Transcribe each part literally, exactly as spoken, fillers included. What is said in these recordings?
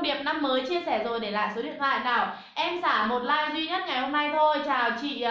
thông điệp năm mới chia sẻ rồi, để lại số điện thoại nào. Em xả một like duy nhất ngày hôm nay thôi. Chào chị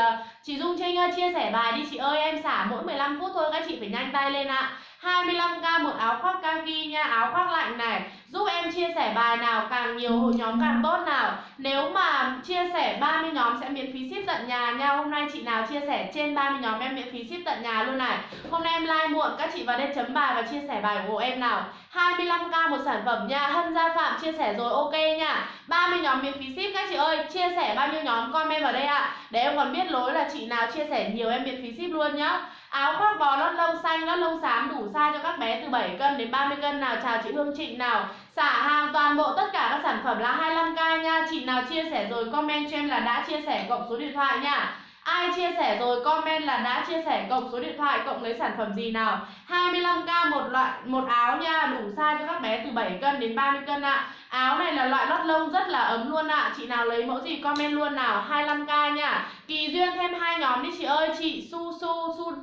chị Dung Trinh ơi, chia sẻ bài đi chị ơi, em xả mỗi mười lăm phút thôi, các chị phải nhanh tay lên ạ. hai mươi lăm k một áo khoác kaki nha, áo khoác lạnh này. Giúp em chia sẻ bài nào, càng nhiều hội nhóm càng tốt nào. Nếu mà chia sẻ ba mươi nhóm sẽ miễn phí ship tận nhà nha. Hôm nay chị nào chia sẻ trên ba mươi nhóm em miễn phí ship tận nhà luôn này. Hôm nay em like muộn, các chị vào đây chấm bài và chia sẻ bài của em nào. Hai mươi lăm k một sản phẩm nha. Hân Gia Phạm chia sẻ rồi, ok nha. Ba mươi nhóm miễn phí ship các chị ơi. Chia sẻ bao nhiêu nhóm comment vào đây ạ à. Để em còn biết lối là chị nào chia sẻ nhiều em miễn phí ship luôn nhá. Áo khoác bò lót lông xanh, lót lông xám đủ size cho các bé từ bảy cân đến ba mươi cân nào. Chào chị Hương Trịnh nào. Xả hàng toàn bộ tất cả các sản phẩm là hai mươi lăm k nha. Chị nào chia sẻ rồi comment cho em là đã chia sẻ cộng số điện thoại nha. Ai chia sẻ rồi comment là đã chia sẻ cộng số điện thoại, cộng lấy sản phẩm gì nào. Hai mươi lăm k một loại một áo nha, đủ size cho các bé từ bảy cân đến ba mươi cân ạ. Áo này là loại lót lông rất là ấm luôn ạ. Chị nào lấy mẫu gì comment luôn nào. Hai mươi lăm k nha. Kỳ Duyên thêm hai nhóm đi chị ơi. Chị Su Su Su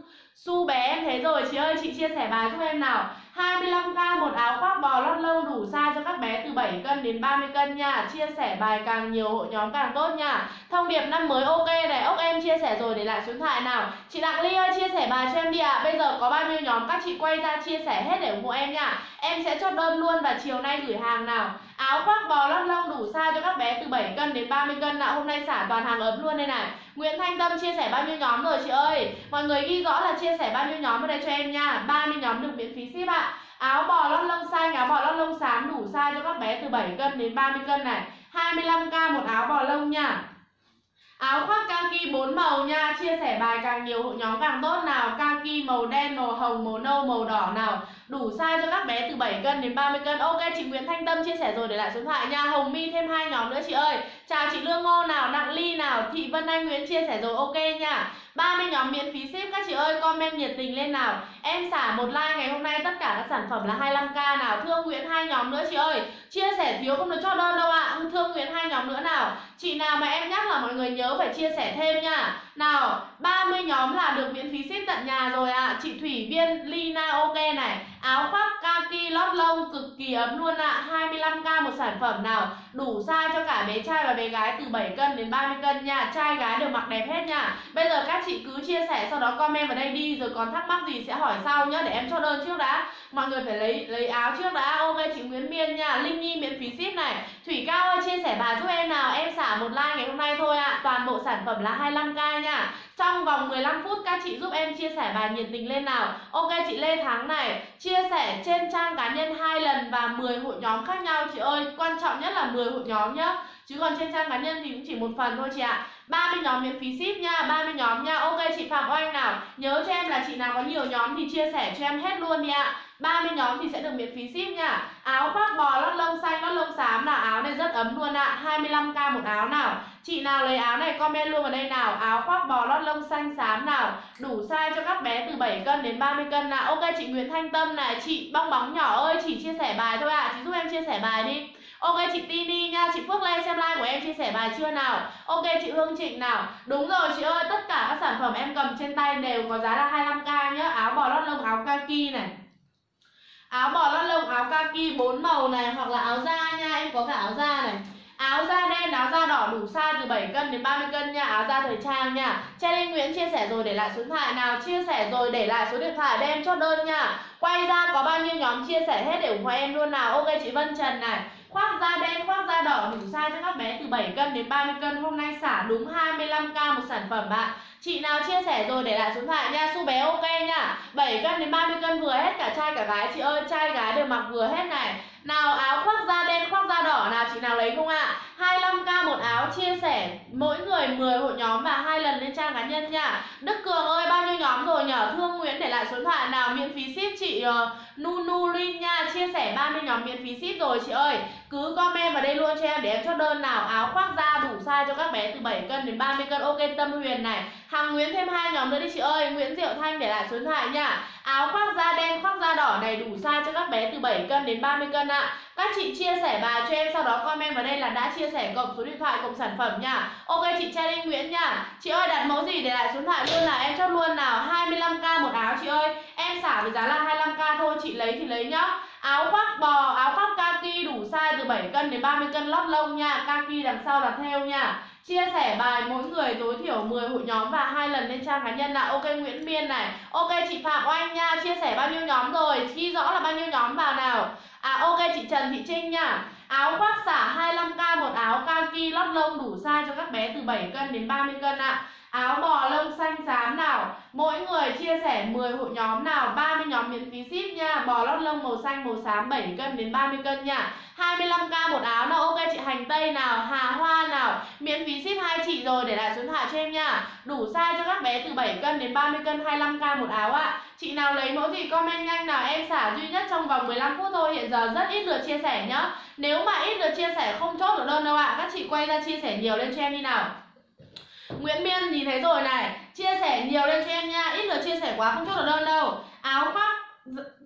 Su bé em thấy rồi chị ơi, chị chia sẻ bài giúp em nào. Hai mươi lăm k một áo khoác bò lót lông đủ size cho các bé từ bảy cân đến ba mươi cân nha. Chia sẻ bài càng nhiều hội nhóm càng tốt nha. Thông điệp năm mới ok này. Ốc em chia sẻ rồi, để lại số điện thoại nào. Chị Đặng Ly ơi, chia sẻ bài cho em đi ạ. À. Bây giờ có bao nhiêu nhóm các chị quay ra chia sẻ hết để ủng hộ em nha. Em sẽ chốt đơn luôn và chiều nay gửi hàng nào. Áo khoác bò lót lông đủ size cho các bé từ bảy cân đến ba mươi cân nào. Hôm nay xả toàn hàng ấm luôn đây này. Nguyễn Thanh Tâm chia sẻ bao nhiêu nhóm rồi chị ơi? Mọi người ghi rõ là chia sẻ bao nhiêu nhóm vào đây cho em nha. ba mươi nhóm được miễn phí ship ạ. À. Áo bò lót lông xanh, áo bò lót lông xám đủ size cho các bé từ bảy cân đến ba mươi cân này. hai mươi lăm k một áo bò lông nha. Áo khoác kaki bốn màu nha. Chia sẻ bài càng nhiều hội nhóm càng tốt nào. Kaki màu đen, màu hồng, màu nâu, màu đỏ nào. Đủ size cho các bé từ bảy cân đến ba mươi cân. Ok, chị Nguyễn Thanh Tâm chia sẻ rồi, để lại số điện thoại nha. Hồng My thêm hai nhóm nữa chị ơi. Chào chị Lương Ngô nào, Đặng Ly nào, Thị Vân Anh Nguyễn chia sẻ rồi, ok nha. ba mươi nhóm miễn phí ship các chị ơi, comment nhiệt tình lên nào. Em xả một like ngày hôm nay tất cả các sản phẩm là hai mươi lăm k nào. Thương Nguyễn hai nhóm nữa chị ơi. Chia sẻ thiếu không được cho đơn đâu ạ. À. Thương Nguyễn hai nhóm nữa nào. Chị nào mà em nhắc là mọi người nhớ phải chia sẻ thêm nha. Nào, ba mươi nhóm là được miễn phí ship tận nhà rồi ạ. À. Chị Thủy Viên Lina ok này. Áo khoác kaki lót lông cực kỳ ấm luôn ạ. À. hai mươi lăm k một sản phẩm nào. Đủ size cho cả bé trai và bé gái từ bảy cân đến ba mươi cân nha. Trai gái đều mặc đẹp hết nha. Bây giờ các chị cứ chia sẻ, sau đó comment vào đây đi, rồi còn thắc mắc gì sẽ hỏi sau nhá, để em cho đơn trước đã. Mọi người phải lấy lấy áo trước đã. Ok chị Nguyễn Miên nha. Linh Nhi miễn phí ship này. Thủy Cao ơi, chia sẻ bài giúp em nào. Em xả một like ngày hôm nay thôi ạ. À. Toàn bộ sản phẩm là hai mươi lăm k nha. Trong vòng mười lăm phút các chị giúp em chia sẻ bài nhiệt tình lên nào. Ok chị Lê Thắng này, chia sẻ trên trang cá nhân hai lần và mười hội nhóm khác nhau chị ơi. Quan trọng nhất là mười hội nhóm nhá. Chứ còn trên trang cá nhân thì cũng chỉ một phần thôi chị ạ. À. ba mươi nhóm miễn phí ship nha, ba mươi nhóm nha. Ok chị Phạm Oanh nào, nhớ cho em là chị nào có nhiều nhóm thì chia sẻ cho em hết luôn đi ạ. À. ba mươi nhóm thì sẽ được miễn phí ship nha. Áo khoác bò lót lông xanh, lót lông xám là áo này rất ấm luôn ạ. À. hai mươi lăm k một áo nào. Chị nào lấy áo này comment luôn vào đây nào. Áo khoác bò lót lông xanh xám nào. Đủ size cho các bé từ bảy cân đến ba mươi cân nào. Ok chị Nguyễn Thanh Tâm này, chị bong bóng nhỏ ơi, chỉ chia sẻ bài thôi ạ. À. Chị giúp em chia sẻ bài đi. Ok chị Tini nha, chị Phước Lê xem like của em chia sẻ bài chưa nào. Ok chị Hương Trịnh nào. Đúng rồi chị ơi, tất cả các sản phẩm em cầm trên tay đều có giá là hai mươi lăm k nhá. Áo bò lót lông, áo kaki này. Áo bò lót lông, áo kaki bốn màu này, hoặc là áo da nha, em có cả áo da này. Áo da đen, áo da đỏ đủ size từ bảy cân đến ba mươi cân nha, áo da thời trang nha. Trang Nguyễn chia sẻ rồi, để lại số điện thoại nào. Chia sẻ rồi để lại số điện thoại để em chốt đơn nha. Quay ra có bao nhiêu nhóm chia sẻ hết để ủng hộ em luôn nào. Ok chị Vân Trần này. Khoác da đen, khoác da đỏ đủ size cho các bé từ bảy cân đến ba mươi cân. Hôm nay xả đúng hai mươi lăm k một sản phẩm ạ. Chị nào chia sẻ rồi để lại số điện thoại nha. Su bé ok nha. bảy cân đến ba mươi cân vừa hết, cả trai cả gái chị ơi. Trai gái đều mặc vừa hết này. Nào áo khoác da đen, khoác da đỏ nào, chị nào lấy không ạ? À? hai mươi lăm k một áo, chia sẻ mỗi người mười hội nhóm và hai lần lên trang cá nhân nha. Đức Cường ơi, bao nhiêu nhóm rồi nhở? Thương Nguyễn để lại số điện thoại nào, miễn phí ship chị uh, Nunu Linh nha, chia sẻ ba mươi nhóm miễn phí ship rồi chị ơi. Cứ comment vào đây luôn cho em để em chốt đơn nào. Áo khoác da đủ size cho các bé từ bảy cân đến ba mươi cân. Ok Tâm Huyền này. Hằng Nguyễn thêm hai nhóm nữa đi chị ơi. Nguyễn Diệu Thanh để lại số điện thoại nha. Áo khoác da đen, khoác da đỏ này đủ size cho các bé từ bảy cân đến ba mươi cân ạ. À. Các chị chia sẻ bài cho em, sau đó comment vào đây là đã chia sẻ cộng số điện thoại, cộng sản phẩm nha. Ok chị Trang Nguyễn nha. Chị ơi đặt mẫu gì để lại số điện thoại luôn là em chốt luôn nào. hai mươi lăm k một áo chị ơi. Em xả với giá là hai mươi lăm k thôi, chị lấy thì lấy nhá. Áo khoác bò, áo khoác kaki đủ size từ bảy cân đến ba mươi cân lót lông nha. Kaki đằng sau là thêu nha. Chia sẻ bài mỗi người tối thiểu mười hội nhóm và hai lần lên trang cá nhân là ok. Nguyễn Biên này, ok chị Phạm Oanh nha. Chia sẻ bao nhiêu nhóm rồi, ghi rõ là bao nhiêu nhóm vào nào. À ok chị Trần Thị Trinh nha. Áo khoác xả hai mươi lăm k một áo, kaki lót lông đủ size cho các bé từ bảy cân đến ba mươi cân ạ. Áo bò lông xanh xám nào. Mỗi người chia sẻ mười hội nhóm nào, ba mươi nhóm miễn phí ship nha. Bò lót lông màu xanh màu xám bảy cân đến ba mươi cân nha. hai mươi lăm k một áo nào. Ok chị Hành Tây nào, Hà Hoa nào. Miễn phí ship hai chị rồi, để lại số điện thoại cho em nha. Đủ size cho các bé từ bảy cân đến ba mươi cân, hai mươi lăm k một áo ạ. Chị nào lấy mẫu gì comment nhanh nào, em xả duy nhất trong vòng mười lăm phút thôi. Hiện giờ rất ít lượt chia sẻ nhá. Nếu mà ít lượt chia sẻ không chốt được đơn đâu ạ. Các chị quay ra chia sẻ nhiều lên cho em đi nào. Nguyễn Biên nhìn thấy rồi này, chia sẻ nhiều lên cho em nha, ít lượt chia sẻ quá không chốt được đơn đâu. Áo khoác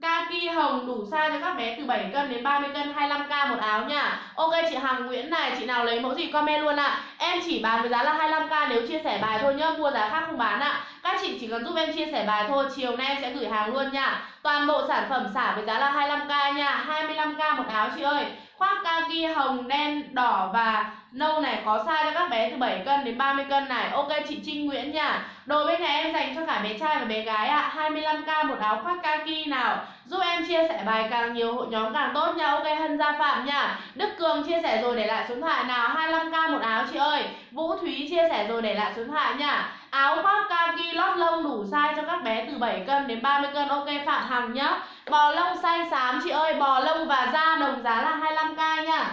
kaki hồng đủ size cho các bé từ bảy cân đến ba mươi cân, hai mươi lăm k một áo nha. Ok chị Hằng Nguyễn này, chị nào lấy mẫu gì comment luôn ạ. À. Em chỉ bán với giá là hai mươi lăm k nếu chia sẻ bài thôi nhá, mua giá khác không bán ạ. À. Các chị chỉ cần giúp em chia sẻ bài thôi, chiều nay em sẽ gửi hàng luôn nha. Toàn bộ sản phẩm xả với giá là hai mươi lăm k nha, hai mươi lăm k một áo chị ơi. Khoác kaki hồng, đen, đỏ và nâu này, có size cho các bé từ bảy cân đến ba mươi cân này. Ok chị Trinh Nguyễn nha. Đồ bên nhà em dành cho cả bé trai và bé gái ạ. À. hai mươi lăm k một áo khoác kaki nào. Giúp em chia sẻ bài càng nhiều hội nhóm càng tốt nha. Ok Hân Gia Phạm nha. Đức Cường chia sẻ rồi, để lại số điện thoại nào. hai mươi lăm k một áo chị ơi. Vũ Thúy chia sẻ rồi, để lại số điện thoại nha. Áo khoác kaki lót lông đủ size cho các bé từ bảy cân đến ba mươi cân. Ok Phạm Hằng nhá. Bò lông xanh xám chị ơi, bò lông và da đồng giá là hai mươi lăm k nha.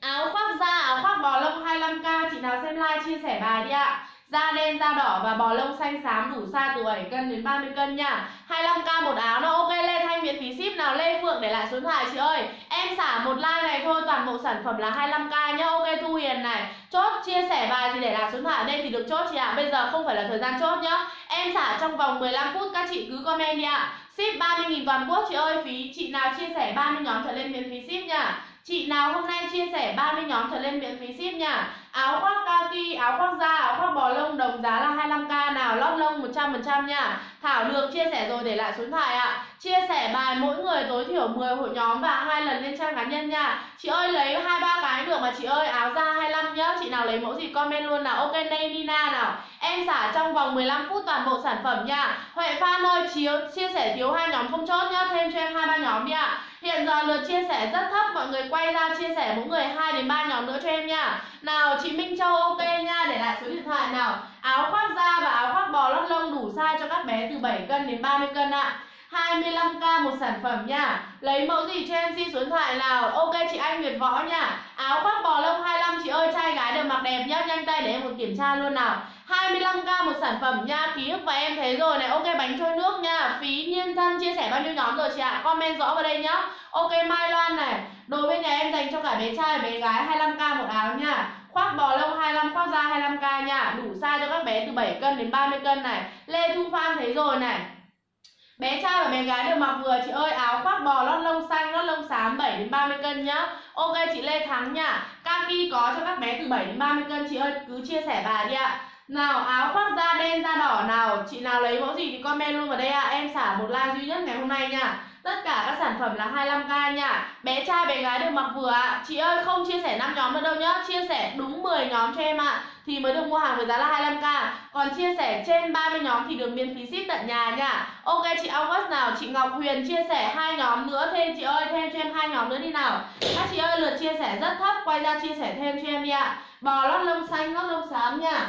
Áo khoác da, áo khoác bò lông hai mươi lăm k. Chị nào xem like chia sẻ bài đi ạ. Da đen, da đỏ và bò lông xanh xám đủ size từ bảy cân đến ba mươi cân nha. hai mươi lăm k một áo nó. Ok Lê Thanh miễn phí ship nào. Lê Phượng để lại số điện thoại chị ơi. Em xả một like này thôi, toàn bộ sản phẩm là hai mươi lăm k nhá. Ok Thu Hiền này, chốt chia sẻ bài thì để lại số điện thoại ở đây thì được chốt chị ạ. À. Bây giờ không phải là thời gian chốt nhá. Em xả trong vòng mười lăm phút, các chị cứ comment đi ạ. À. Ship ba mươi nghìn toàn quốc chị ơi. Phí chị nào chia sẻ ba mươi nhóm trở lên miễn phí ship nha. Chị nào hôm nay chia sẻ ba mươi nhóm trở lên miễn phí ship nha. Áo khoác kaki, áo khoác da, áo khoác bò lông đồng giá là hai mươi lăm k nào, lót lông một trăm phần trăm nha. Thảo Lược chia sẻ rồi, để lại số điện thoại ạ. À. Chia sẻ bài mỗi người tối thiểu mười hội nhóm và hai lần lên trang cá nhân nha. Chị ơi lấy hai ba cái được mà chị ơi. Áo da hai mươi lăm nhá. Chị nào lấy mẫu gì comment luôn nào. Ok đây Nina nào. Em xả trong vòng mười lăm phút toàn bộ sản phẩm nha. Huệ Phan ơi, chiếu chia sẻ thiếu hai nhóm không chốt nhá, thêm cho em hai ba nhóm đi ạ. À. Hiện giờ lượt chia sẻ rất thấp, mọi người quay ra chia sẻ mỗi người hai đến ba nhóm nữa cho em nha. Nào chị Minh Châu ok nha, để lại số điện thoại nào. Áo khoác da và áo khoác bò lót lông đủ size cho các bé từ bảy cân đến ba mươi cân ạ. À. hai mươi lăm k một sản phẩm nha. Lấy mẫu gì cho em xin số điện thoại nào. Ok chị Anh Nguyệt Võ nha. Áo khoác bò lông hai mươi lăm chị ơi, trai gái đều mặc đẹp nhá. Nhanh tay để em một kiểm tra luôn nào. hai mươi lăm k một sản phẩm nha. Ký ức và em thấy rồi này. Ok bánh trôi nước nha. Phí Nhiên Thân chia sẻ bao nhiêu nhóm rồi chị ạ? À? Comment rõ vào đây nhá. Ok Mai Loan này. Đồ bên nhà em dành cho cả bé trai và bé gái hai mươi lăm k một áo nha. Khoác bò lông hai mươi lăm, khoác da hai mươi lăm k nha. Đủ size cho các bé từ bảy cân đến ba mươi cân này. Lê Thu Phan thấy rồi này. Bé trai và bé gái đều mặc vừa chị ơi. Áo khoác bò lót lông xanh, lót lông xám bảy đến ba mươi cân nhá. Ok chị Lê Thắng nhá. Kaki có cho các bé từ bảy đến ba mươi cân chị ơi, cứ chia sẻ bà đi ạ. Nào áo khoác da đen, da đỏ nào. Chị nào lấy mẫu gì thì comment luôn vào đây ạ. À. Em xả một like duy nhất ngày hôm nay nha. Tất cả các sản phẩm là hai mươi lăm k nha. Bé trai bé gái đều mặc vừa ạ. À. Chị ơi không chia sẻ năm nhóm nữa đâu nhá. Chia sẻ đúng mười nhóm cho em ạ. À. Thì mới được mua hàng với giá là hai mươi lăm k. Còn chia sẻ trên ba mươi nhóm thì được miễn phí ship tận nhà nha. Ok chị August nào. Chị Ngọc Huyền chia sẻ hai nhóm nữa thêm chị ơi. Thêm cho em hai nhóm nữa đi nào. Các chị ơi lượt chia sẻ rất thấp, quay ra chia sẻ thêm cho em đi ạ. À. Bò lót lông xanh, lót lông xám nha.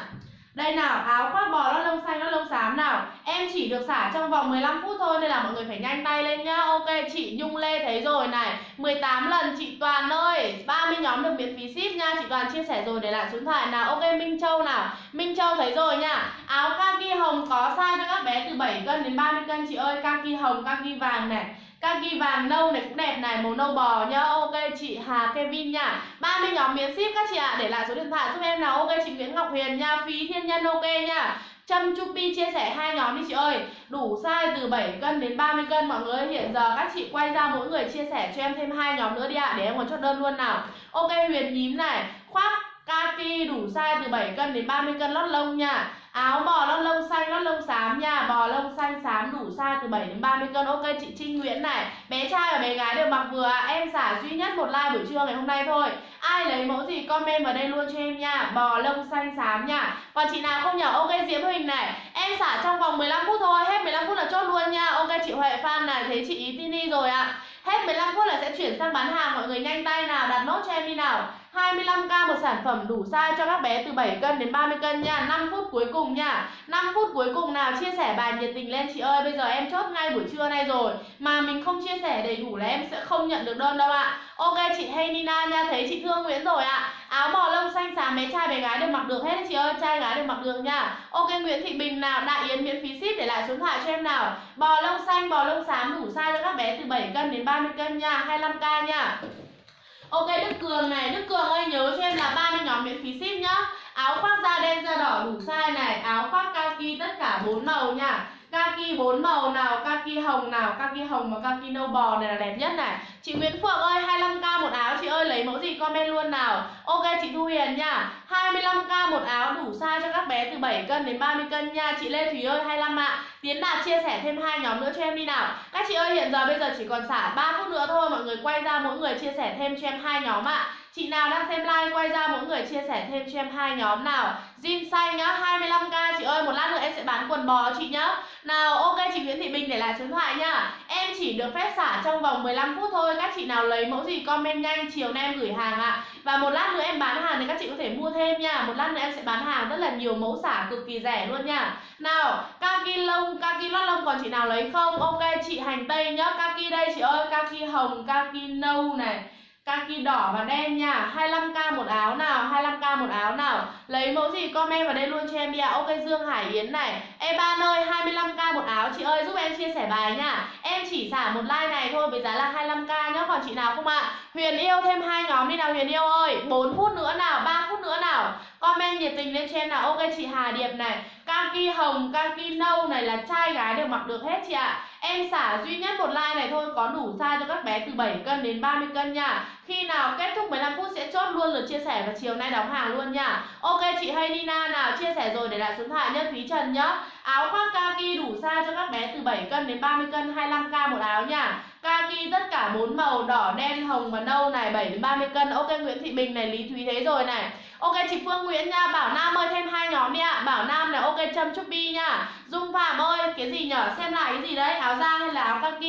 Đây nào, áo khoác bò lót lông xanh, lót lông xám nào. Em chỉ được xả trong vòng mười lăm phút thôi nên là mọi người phải nhanh tay lên nhá. Ok, chị Nhung Lê thấy rồi này. mười tám lần chị Toàn ơi, ba mươi nhóm được miễn phí ship nha. Chị Toàn chia sẻ rồi, để lại số điện thoại nào. Ok, Minh Châu nào. Minh Châu thấy rồi nha. Áo kaki hồng có size cho các bé từ bảy cân đến ba mươi cân chị ơi. Kaki hồng, kaki vàng này. Kaki vàng nâu này cũng đẹp này, màu nâu bò nhá. Ok chị Hà Kevin nha. ba mươi nhóm miễn ship các chị ạ. À. Để lại số điện thoại giúp em nào. Ok chị Nguyễn Ngọc Huyền nha. Phí Thiên Nhân ok nha. Trâm Chupi chia sẻ hai nhóm đi chị ơi. Đủ size từ bảy cân đến ba mươi cân mọi người. Hiện giờ các chị quay ra mỗi người chia sẻ cho em thêm hai nhóm nữa đi ạ. À. Để em còn chốt đơn luôn nào. Ok Huyền Nhím này. Khoác kaki đủ size từ bảy cân đến ba mươi cân lót lông nha. Áo bò lót lông xanh, lót lông xám nha. Bò lông xanh xám đủ size từ bảy đến ba mươi cân. Ok chị Trinh Nguyễn này. Bé trai và bé gái đều mặc vừa. Em xả duy nhất một like buổi trưa ngày hôm nay thôi. Ai lấy mẫu gì comment vào đây luôn cho em nha. Bò lông xanh xám nha. Còn chị nào không nhở, ok Diễm Huỳnh này. Em xả trong vòng mười lăm phút thôi. Hết mười lăm phút là chốt luôn nha. Ok chị Huệ Phan này. Thế chị Ý Tini rồi ạ. Hết mười lăm phút là sẽ chuyển sang bán hàng. Mọi người nhanh tay nào, đặt nốt cho em đi nào. Hai mươi lăm k một sản phẩm đủ size cho các bé từ bảy cân đến ba mươi cân nha. Năm phút cuối cùng nha. Năm phút cuối cùng nào, chia sẻ bài nhiệt tình lên chị ơi. Bây giờ em chốt ngay buổi trưa nay rồi, mà mình không chia sẻ đầy đủ là em sẽ không nhận được đơn đâu ạ. à. Ok chị Hay Nina nha. Thấy chị Thương Nguyễn rồi ạ. à. Áo bò lông xanh xám bé trai bé gái đều mặc được hết đấy chị ơi. Trai gái đều mặc được nha. Ok Nguyễn Thị Bình nào. Đại Yến miễn phí ship, để lại số điện thoại cho em nào. Bò lông xanh, bò lông xám đủ size cho các bé từ bảy cân đến ba mươi cân nha. Hai mươi lăm k nha. Ok Đức Cường này. Đức Cường ơi nhớ cho em là ba mươi nhóm miễn phí ship nhá. Áo khoác da đen da đỏ đủ size này. Áo khoác kaki tất cả bốn màu nha. Kaki bốn màu nào, kaki hồng nào, kaki hồng và kaki nâu bò này là đẹp nhất này. Chị Nguyễn Phượng ơi hai mươi lăm k một áo chị ơi, lấy mẫu gì comment luôn nào. Ok chị Thu Hiền nha. Hai mươi lăm k một áo đủ size cho các bé từ bảy cân đến ba mươi cân nha. Chị Lê Thúy ơi hai mươi lăm ạ. à. Tiến Đạt chia sẻ thêm hai nhóm nữa cho em đi nào. Các chị ơi hiện giờ bây giờ chỉ còn xả ba phút nữa thôi, mọi người quay ra mỗi người chia sẻ thêm cho em hai nhóm ạ. à. Chị nào đang xem live quay ra mỗi người chia sẻ thêm cho em hai nhóm nào. Jean xanh nhá, hai mươi lăm k chị ơi, một lát nữa em sẽ bán quần bò chị nhá. Nào ok chị Nguyễn Thị Bình để lại số điện thoại nhá. Em chỉ được phép xả trong vòng mười lăm phút thôi, các chị nào lấy mẫu gì comment nhanh, chiều nay em gửi hàng ạ. À. Và một lát nữa em bán hàng thì các chị có thể mua thêm nha. Một lát nữa em sẽ bán hàng rất là nhiều mẫu xả cực kỳ rẻ luôn nha. Nào, kaki lông, kaki lót lông còn chị nào lấy không? Ok chị Hành Tây nhá, kaki đây chị ơi, kaki hồng, kaki nâu này. Kaki đỏ và đen nha. Hai mươi lăm k một áo nào. Hai mươi lăm k một áo nào, lấy mẫu gì comment vào đây luôn cho em đi ạ. à. Ok Dương Hải Yến này. Em Ban ơi hai mươi lăm k một áo chị ơi, giúp em chia sẻ bài nha. Em chỉ xả một like này thôi với giá là hai mươi lăm k nhá. Còn chị nào không ạ? à? Huyền Yêu thêm hai nhóm đi nào. Huyền Yêu ơi bốn phút nữa nào, ba phút nữa nào, comment nhiệt tình lên cho em nào. Ok chị Hà Điệp này. Kaki hồng, kaki nâu này là trai gái đều mặc được hết chị ạ. à. Em xả duy nhất một like này thôi, có đủ size cho các bé từ bảy cân đến ba mươi cân nha. Khi nào kết thúc mười lăm phút sẽ chốt luôn lượt chia sẻ và chiều nay đóng hàng luôn nha. Ok chị Hay Nina nào, chia sẻ rồi để lại số điện thoại nhá. Thúy Trần nhá. Áo khoác kaki đủ size cho các bé từ bảy cân đến ba mươi cân, hai mươi lăm k một áo nha. Kaki tất cả bốn màu đỏ, đen, hồng và nâu này, bảy đến ba mươi cân. Ok Nguyễn Thị Bình này, Lý Thúy thế rồi này. Ok chị Phương Nguyễn nha. Bảo Nam ơi thêm hai nhóm đi ạ. à. Bảo Nam này. Ok Trâm Chubby nha. Dung Phạm ơi cái gì nhở, xem lại cái gì đấy, áo da hay là áo kaki?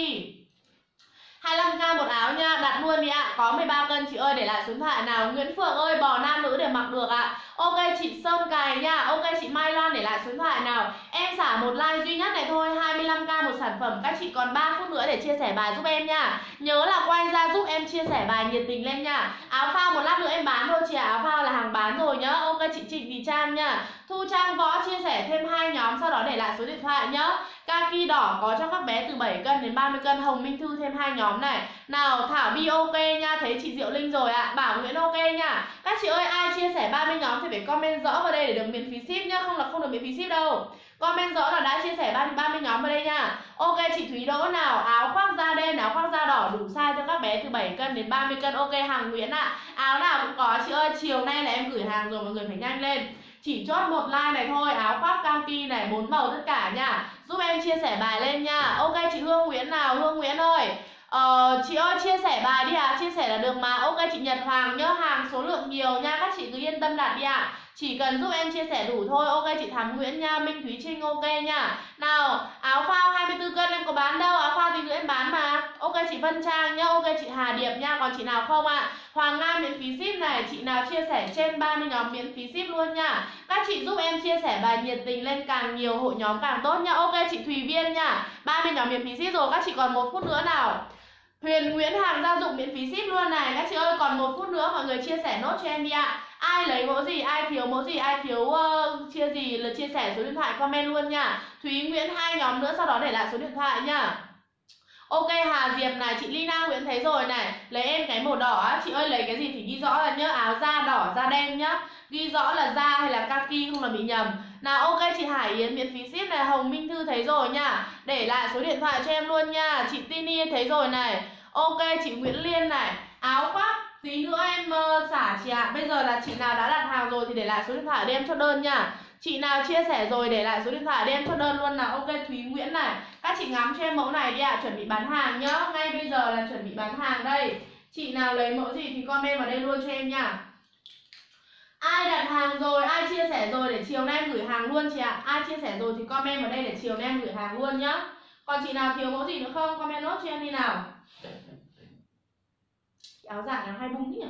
Hai mươi lăm k một áo nha, đặt luôn đi ạ. à. Có mười ba cân chị ơi, để lại số điện thoại nào. Nguyễn Phượng ơi bò nam nữ để mặc được ạ. à. Ok chị Sơn Cài nha. Ok chị Mai Loan để lại số điện thoại nào. Em xả một like duy nhất này thôi, hai mươi lăm k một sản phẩm. Các chị còn ba phút nữa để chia sẻ bài giúp em nha. Nhớ là quay ra giúp em chia sẻ bài nhiệt tình lên nha. Áo phao một lát nữa em bán thôi chị ạ. à. Áo phao là hàng bán rồi nhá. Ok chị Trịnh Thị Trang nha. Thu Trang Võ chia sẻ thêm hai nhóm, sau đó để lại số điện thoại nhá. Kaki đỏ có cho các bé từ bảy cân đến ba mươi cân. Hồng Minh Thư thêm hai nhóm này. Nào Thảo Bi ok nha. Thấy chị Diệu Linh rồi ạ. à. Bảo Nguyễn ok nha. Các chị ơi ai chia sẻ ba mươi nhóm thì phải comment rõ vào đây để được miễn phí ship nhá. Không là không được miễn phí ship đâu. Comment rõ là đã chia sẻ ba mươi nhóm vào đây nha. Ok chị Thúy Đỗ nào. Áo khoác da đen, áo khoác da đỏ đủ size cho các bé từ bảy cân đến ba mươi cân. Ok hàng Nguyễn ạ. à. Áo nào cũng có chị ơi. Chiều nay là em gửi hàng rồi, mọi người phải nhanh lên. Chỉ chốt một like này thôi. Áo khoác kaki này, bốn màu tất cả nha. Giúp em chia sẻ bài lên nha. Ok chị Hương Nguyễn nào. Hương Nguyễn ơi Ờ, chị ơi chia sẻ bài đi ạ. à. Chia sẻ là được mà. Ok chị Nhật Hoàng nhớ, hàng số lượng nhiều nha. Các chị cứ yên tâm đặt đi ạ. à. Chỉ cần giúp em chia sẻ đủ thôi. Ok chị Thắm Nguyễn nha. Minh Thúy Trinh ok nha. Nào áo phao hai mươi tư cân em có bán đâu. Áo phao thì nữa em bán mà. Ok chị Vân Trang nhá. Ok chị Hà Điệp nha. Còn chị nào không ạ? à? Hoàng Nga miễn phí ship này. Chị nào chia sẻ trên ba mươi nhóm miễn phí ship luôn nha. Các chị giúp em chia sẻ bài nhiệt tình lên, càng nhiều hội nhóm càng tốt nha. Ok chị Thùy Viên nha. ba mươi nhóm miễn phí ship rồi. Các chị còn một phút nữa nào. Huyền Nguyễn hàng gia dụng miễn phí ship luôn này. Các chị ơi còn một phút nữa, mọi người chia sẻ nốt cho em đi ạ. à. Ai lấy mẫu gì, ai thiếu mẫu gì, ai thiếu uh, chia gì là chia sẻ số điện thoại comment luôn nha. Thúy Nguyễn hai nhóm nữa, sau đó để lại số điện thoại nha. Ok Hà Diệp này. Chị Lina Nguyễn thấy rồi này. Lấy em cái màu đỏ á. Chị ơi lấy cái gì thì ghi rõ là nhớ, áo da đỏ da đen nhá. Ghi rõ là da hay là kaki không là bị nhầm. Nào ok chị Hải Yến miễn phí ship này. Hồng Minh Thư thấy rồi nha. Để lại số điện thoại cho em luôn nha. Chị Tini thấy rồi này. Ok chị Nguyễn Liên này. Áo khoác tí nữa em uh, xả chị ạ. à. Bây giờ là chị nào đã đặt hàng rồi thì để lại số điện thoại để em cho đơn nha. Chị nào chia sẻ rồi để lại số điện thoại để em chốt đơn luôn nào. Ok Thúy Nguyễn này, các chị ngắm cho em mẫu này đi ạ, à, chuẩn bị bán hàng nhá. Ngay bây giờ là chuẩn bị bán hàng đây. Chị nào lấy mẫu gì thì comment vào đây luôn cho em nha. Ai đặt hàng rồi, ai chia sẻ rồi để chiều nay em gửi hàng luôn chị ạ. à. Ai chia sẻ rồi thì comment vào đây để chiều nay em gửi hàng luôn nhá. Còn chị nào thiếu mẫu gì nữa không, comment nốt cho em đi nào. Áo dạng nó hay bung nhỉ.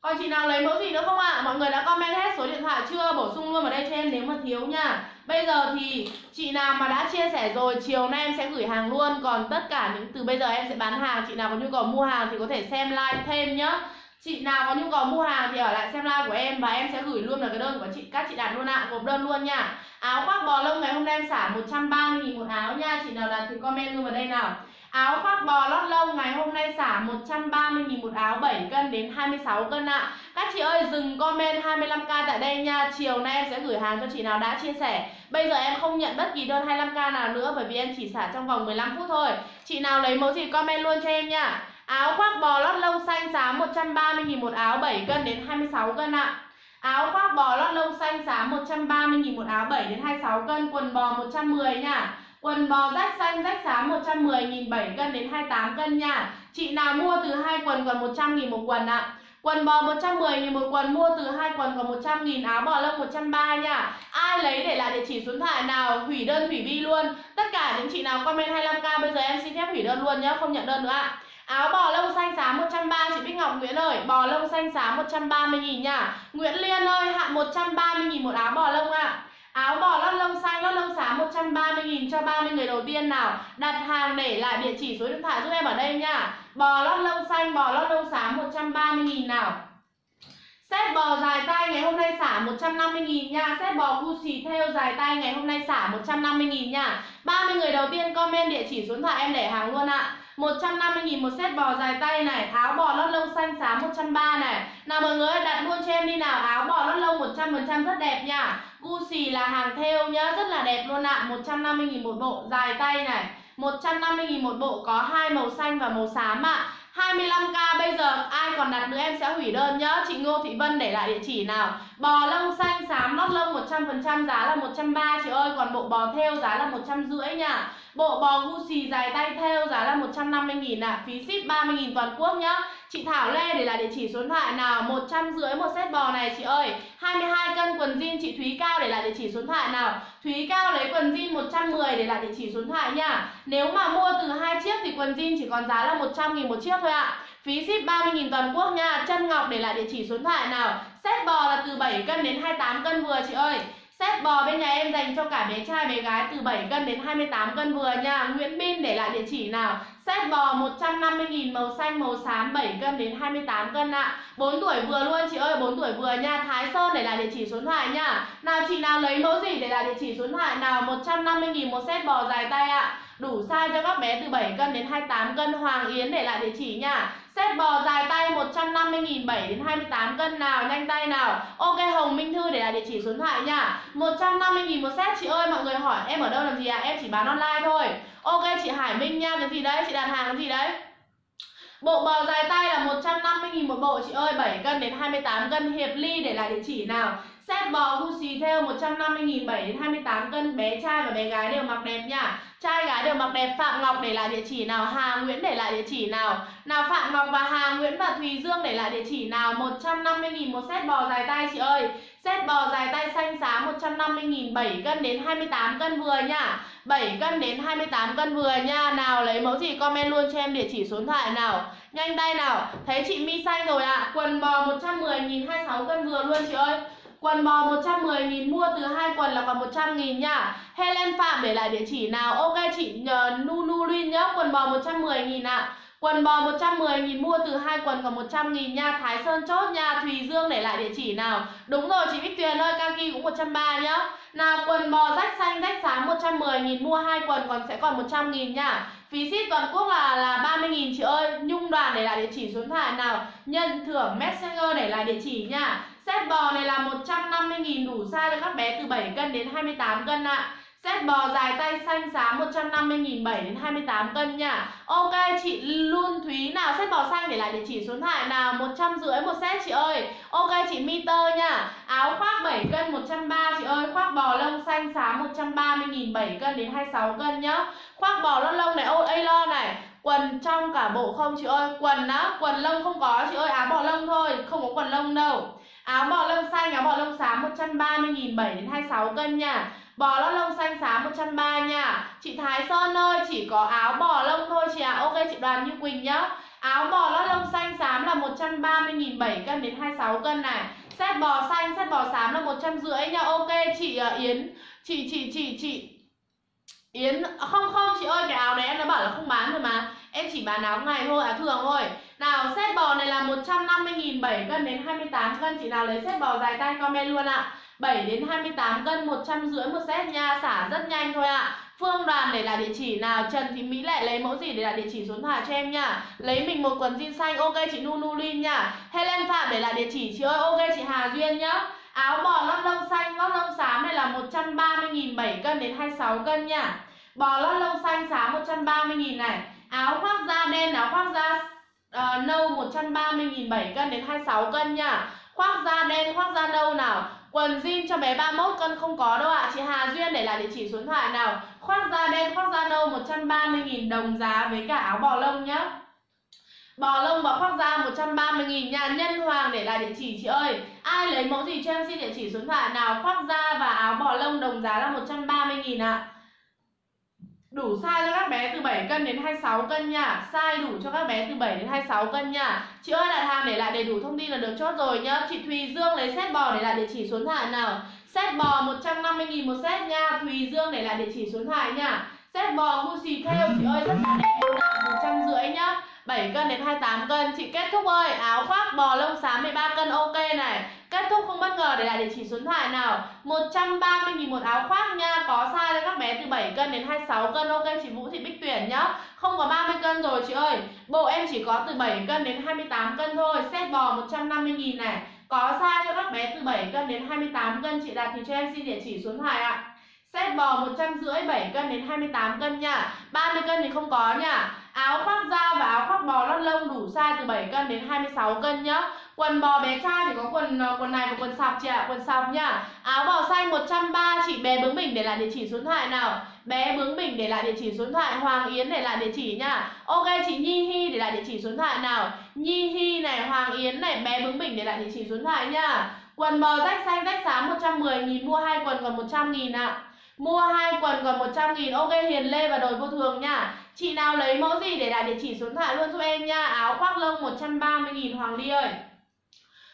Còn chị nào lấy mẫu gì nữa không ạ? à? Mọi người đã comment hết số điện thoại chưa? Bổ sung luôn vào đây cho em nếu mà thiếu nha. Bây giờ thì chị nào mà đã chia sẻ rồi, chiều nay em sẽ gửi hàng luôn. Còn tất cả những từ bây giờ em sẽ bán hàng. Chị nào có nhu cầu mua hàng thì có thể xem live thêm nhá. Chị nào có nhu cầu mua hàng thì ở lại xem live của em và em sẽ gửi luôn là cái đơn của chị, các chị đặt luôn ạ, à, gộp đơn luôn nha. Áo khoác bò lông ngày hôm nay em xả một trăm ba mươi nghìn một áo nha. Chị nào đặt thì comment luôn vào đây nào. Áo khoác bò lót lông ngày hôm nay xả một trăm ba mươi nghìn một áo, bảy cân đến hai mươi sáu cân ạ. à. Các chị ơi dừng comment hai mươi lăm k tại đây nha. Chiều nay em sẽ gửi hàng cho chị nào đã chia sẻ. Bây giờ em không nhận bất kỳ đơn hai mươi lăm k nào nữa, bởi vì em chỉ xả trong vòng mười lăm phút thôi. Chị nào lấy mẫu gì comment luôn cho em nha. Áo khoác bò lót lông xanh giá một trăm ba mươi nghìn một áo, bảy cân đến hai mươi sáu cân ạ. à. Áo khoác bò lót lông xanh giá một trăm ba mươi nghìn một áo, bảy đến hai mươi sáu cân. Quần bò một trăm mười nha. Quần bò rách xanh rách xám một trăm mười nghìn, bảy cân đến hai mươi tám cân nha. Chị nào mua từ hai quần còn một trăm nghìn một quần ạ. À. Quần bò một trăm mười nghìn một quần, mua từ hai quần còn một trăm nghìn. Áo bò lông một trăm ba mươi nha. Ai lấy để lại địa chỉ số điện thoại nào, hủy đơn hủy bi luôn. Tất cả những chị nào comment hai mươi lăm k bây giờ em xin phép hủy đơn luôn nhá, không nhận đơn nữa ạ. À. Áo bò lông xanh giá một trăm ba mươi, chị Bích Ngọc Nguyễn ơi, bò lông xanh giá một trăm ba mươi nghìn nha. Nguyễn Liên ơi, hạn một trăm ba mươi nghìn một áo bò lông ạ. À. Áo bò lót lông xanh, lót lông xám một trăm ba mươi nghìn cho ba mươi người đầu tiên nào. Đặt hàng để lại địa chỉ số điện thoại giúp em ở đây nha. Bò lót lông xanh, bò lót lông xám một trăm ba mươi nghìn nào. Set bò dài tay ngày hôm nay xả một trăm năm mươi nghìn nha. Set bò Gucci theo dài tay ngày hôm nay xả một trăm năm mươi nghìn nha. ba mươi người đầu tiên comment địa chỉ số điện thoại em để hàng luôn ạ. một trăm năm mươi nghìn một set bò dài tay này. Áo bò lót lông xanh xám một trăm ba mươi này. Nào mọi người đặt luôn cho em đi nào. Áo bò lót lông một trăm phần trăm rất đẹp nha. Gucci là hàng thêu nhá, rất là đẹp luôn ạ. một trăm năm mươi nghìn một bộ dài tay này. một trăm năm mươi nghìn một bộ, có hai màu xanh và màu xám ạ. hai mươi lăm k bây giờ ai còn đặt nữa em sẽ hủy đơn nhá. Chị Ngô Thị Vân để lại địa chỉ nào. Bò lông xanh xám lót lông một trăm phần trăm giá là một trăm ba mươi chị ơi, còn bộ bò thêu giá là một trăm rưỡi nha. Bộ bò Gucci dài tay thêu giá là một trăm năm mươi nghìn ạ. Phí ship ba mươi nghìn toàn quốc nhá. Chị Thảo Lê để lại địa chỉ số điện thoại nào. Một trăm rưỡi một set bò này chị ơi. Hai mươi hai cân quần jean. Chị Thúy Cao để lại địa chỉ số điện thoại nào. Thúy Cao lấy quần jean một trăm mười để lại địa chỉ số điện thoại nha. Nếu mà mua từ hai chiếc thì quần jean chỉ còn giá là một trăm nghìn một chiếc thôi ạ. à. Phí ship ba mươi nghìn toàn quốc nha. Trân Ngọc để lại địa chỉ số điện thoại nào. Set bò là từ bảy cân đến hai mươi tám cân vừa chị ơi. Set bò bên nhà em dành cho cả bé trai bé gái từ bảy cân đến hai mươi tám cân vừa nha. Nguyễn Bin để lại địa chỉ nào. Set bò một trăm năm mươi nghìn màu xanh màu xám, bảy cân đến hai mươi tám cân ạ. à. bốn tuổi vừa luôn chị ơi, bốn tuổi vừa nha. Thái Sơn để lại địa chỉ số điện thoại nha. Nào chị nào lấy mẫu gì để lại địa chỉ số điện thoại nào. một trăm năm mươi nghìn một set bò dài tay ạ. à. Đủ size cho các bé từ bảy cân đến hai mươi tám cân. Hoàng Yến để lại địa chỉ nha. Set bò dài tay một trăm năm mươi nghìn, bảy đến hai mươi tám cân nào, nhanh tay nào. Ok Hồng Minh Thư để lại địa chỉ số điện thoại nha. một trăm năm mươi nghìn một set chị ơi. Mọi người hỏi em ở đâu làm gì ạ? À? Em chỉ bán online thôi. Ok chị Hải Minh nha, cái gì đấy, chị đặt hàng cái gì đấy. Bộ bò dài tay là một trăm năm mươi nghìn một bộ chị ơi, bảy cân đến hai mươi tám cân. Hiệp Ly để lại địa chỉ nào. Set bò Gucci theo một trăm năm mươi nghìn, bảy đến hai mươi tám cân. Bé trai và bé gái đều mặc đẹp nha. Trai gái đều mặc đẹp. Phạm Ngọc để lại địa chỉ nào. Hà Nguyễn để lại địa chỉ nào. Nào Phạm Ngọc và Hà Nguyễn và Thùy Dương để lại địa chỉ nào. Một trăm năm mươi nghìn một set bò dài tay chị ơi. Set bò dài tay xanh xám một trăm năm mươi nghìn, bảy cân đến hai mươi tám cân vừa nha. Bảy cân đến hai mươi tám cân vừa nha. Nào lấy mẫu gì comment luôn cho em địa chỉ số điện thoại nào. Nhanh tay nào. Thấy chị Mi Xanh rồi ạ. à. Quần bò một trăm mười nghìn, hai mươi sáu cân vừa luôn chị ơi. Quần bò một trăm mười nghìn, mua từ hai quần là còn một trăm nghìn nha. Helen Phạm để lại địa chỉ nào. Ok chị uh, Nunu Luyên nhá. Quần bò một trăm mười nghìn ạ. à. Quần bò một trăm mười nghìn, mua từ hai quần còn một trăm nghìn nha. Thái Sơn chốt nha. Thùy Dương để lại địa chỉ nào. Đúng rồi chị Bích Tuyền ơi, Kaki cũng một trăm ba mươi nhá. Nào quần bò rách xanh rách xám một trăm mười nghìn, mua hai quần còn sẽ còn một trăm nghìn nha. Phí ship toàn quốc là là ba mươi nghìn chị ơi. Nhung Đoàn để lại địa chỉ số điện thoại nào. Nhân Thưởng Messenger để lại địa chỉ nha. Set bò này là một trăm năm mươi nghìn, đủ size cho các bé từ bảy cân đến hai mươi tám cân ạ. À. Set bò dài tay xanh giá một trăm năm mươi nghìn bảy trăm đến hai mươi tám cân nha. Ok chị Lun Thúy nào, set bò xanh để lại địa chỉ xuống thoại nào, một trăm rưỡi một set chị ơi. Ok chị Meter nha. Áo khoác bảy cân một trăm ba mươi chị ơi, khoác bò lông xanh giá một trăm ba mươi nghìn bảy cân đến hai mươi sáu cân nhá. Khoác bò lông lông này, ô lo này. Quần trong cả bộ không chị ơi, quần á, quần lông không có chị ơi, áo bò lông thôi, không có quần lông đâu. Áo bò lông xanh, áo bò lông xám một trăm ba mươi nghìn bảy đến hai mươi sáu cân nha. Bò lót lông xanh xám một trăm ba mươi nha. Chị Thái Sơn ơi, chỉ có áo bò lông thôi chị ạ. À. Ok chị Đoàn Như Quỳnh nhá. Áo bò lót lông xanh xám là một trăm ba mươi nghìn bảy cân đến hai mươi sáu cân này. Set bò xanh, set bò xám là một trăm rưỡi nha. Ok chị uh, Yến, chị chị chị chị Yến, không không chị ơi, cái áo đấy em đã bảo là không bán rồi mà. Em chỉ bán áo ngày thôi, áo thường thôi. Nào, set bò này là một trăm năm mươi nghìn bảy cân đến hai mươi tám cân. Chị nào lấy set bò dài tay comment luôn ạ. À. bảy đến hai mươi tám cân một trăm rưỡi một set nha, xả rất nhanh thôi ạ. À. Phương Đoàn để là địa chỉ nào, Trần Thị Mỹ Lệ lấy mẫu gì để là địa chỉ xuống thoại cho em nha. Lấy mình một quần jean xanh, ok chị Nunulin nha. Helen Phạm để là địa chỉ chị ơi, ok chị Hà Duyên nhá. Áo bò lót lông xanh, lót lông xám này là một trăm ba mươi nghìn bảy cân đến hai mươi sáu cân nha. Bò lót lông xanh xám một trăm ba mươi nghìn này. Áo khoác da đen, áo khoác da uh, nâu một trăm ba mươi nghìn bảy cân đến hai mươi sáu cân nha. Khoác da đen, khoác da nâu nào. Quần jean cho bé ba mươi mốt cân không có đâu ạ. À. Chị Hà Duyên để lại địa chỉ số điện thoại nào. Khoác da đen, khoác da nâu một trăm ba mươi nghìn đồng giá với cả áo bò lông nhá. Bò lông và khoác da một trăm ba mươi nghìn nha. Nhân Hoàng để lại địa chỉ chị ơi. Ai lấy mẫu gì cho em xin địa chỉ số điện thoại nào. Khoác da và áo bò lông đồng giá là một trăm ba mươi nghìn ạ. À. Đủ size cho các bé từ bảy cân đến hai mươi sáu cân nha. Size đủ cho các bé từ bảy đến hai mươi sáu cân nha. Chị ơi đặt hàng để lại đầy đủ thông tin là được chốt rồi nhá. Chị Thùy Dương lấy set bò để lại địa chỉ số điện thoại nào. Set bò một trăm năm mươi nghìn một set nha. Thùy Dương để lại địa chỉ số điện thoại nha. Set bò Gucci theo chị ơi rất là đẹp, một trăm rưỡi nhá. bảy cân đến hai mươi tám cân. Chị Kết Thúc ơi, áo khoác bò lông xám mười ba cân ok này. Kết Thúc Không Bất Ngờ để lại địa chỉ số điện thoại nào. Một trăm ba mươi nghìn một áo khoác nha, có size cho các bé từ bảy cân đến hai mươi sáu cân. Ok chị Vũ Thị Bích Tuyển nhá. Không có ba mươi cân rồi chị ơi, bộ em chỉ có từ bảy cân đến hai mươi tám cân thôi. Set bò một trăm năm mươi nghìn này, có size cho các bé từ bảy cân đến hai mươi tám cân. Chị Đạt thì cho em xin địa chỉ số điện thoại ạ. Set bò một trăm năm mươi, bảy cân đến hai mươi tám cân nha. Ba mươi cân thì không có nha. Áo khoác da và áo khoác bò lót lông đủ size từ bảy cân đến hai mươi sáu cân nhá. Quần bò bé trai chỉ có quần quần này và quần sọc chị ạ, à, quần sọc nhá. Áo bò xanh một trăm ba mươi, chị Bé Bướng Bỉnh để lại địa chỉ số điện thoại nào. Bé Bướng Bỉnh để lại địa chỉ số điện thoại. Hoàng Yến để lại địa chỉ nha. Ok chị Nhi Hi để lại địa chỉ số điện thoại nào. Nhi Hi này, Hoàng Yến này, Bé Bướng Bỉnh để lại địa chỉ số điện thoại nha. Quần bò rách xanh rách xám một trăm mười nghìn, mua hai quần còn một trăm nghìn ạ. À. Mua hai quần còn một trăm nghìn. Ok Hiền Lê và Đồi Vô Thường nha. Chị nào lấy mẫu gì để lại địa chỉ số điện thoại luôn giúp em nha. Áo khoác lông một trăm ba mươi nghìn Hoàng Ly ơi.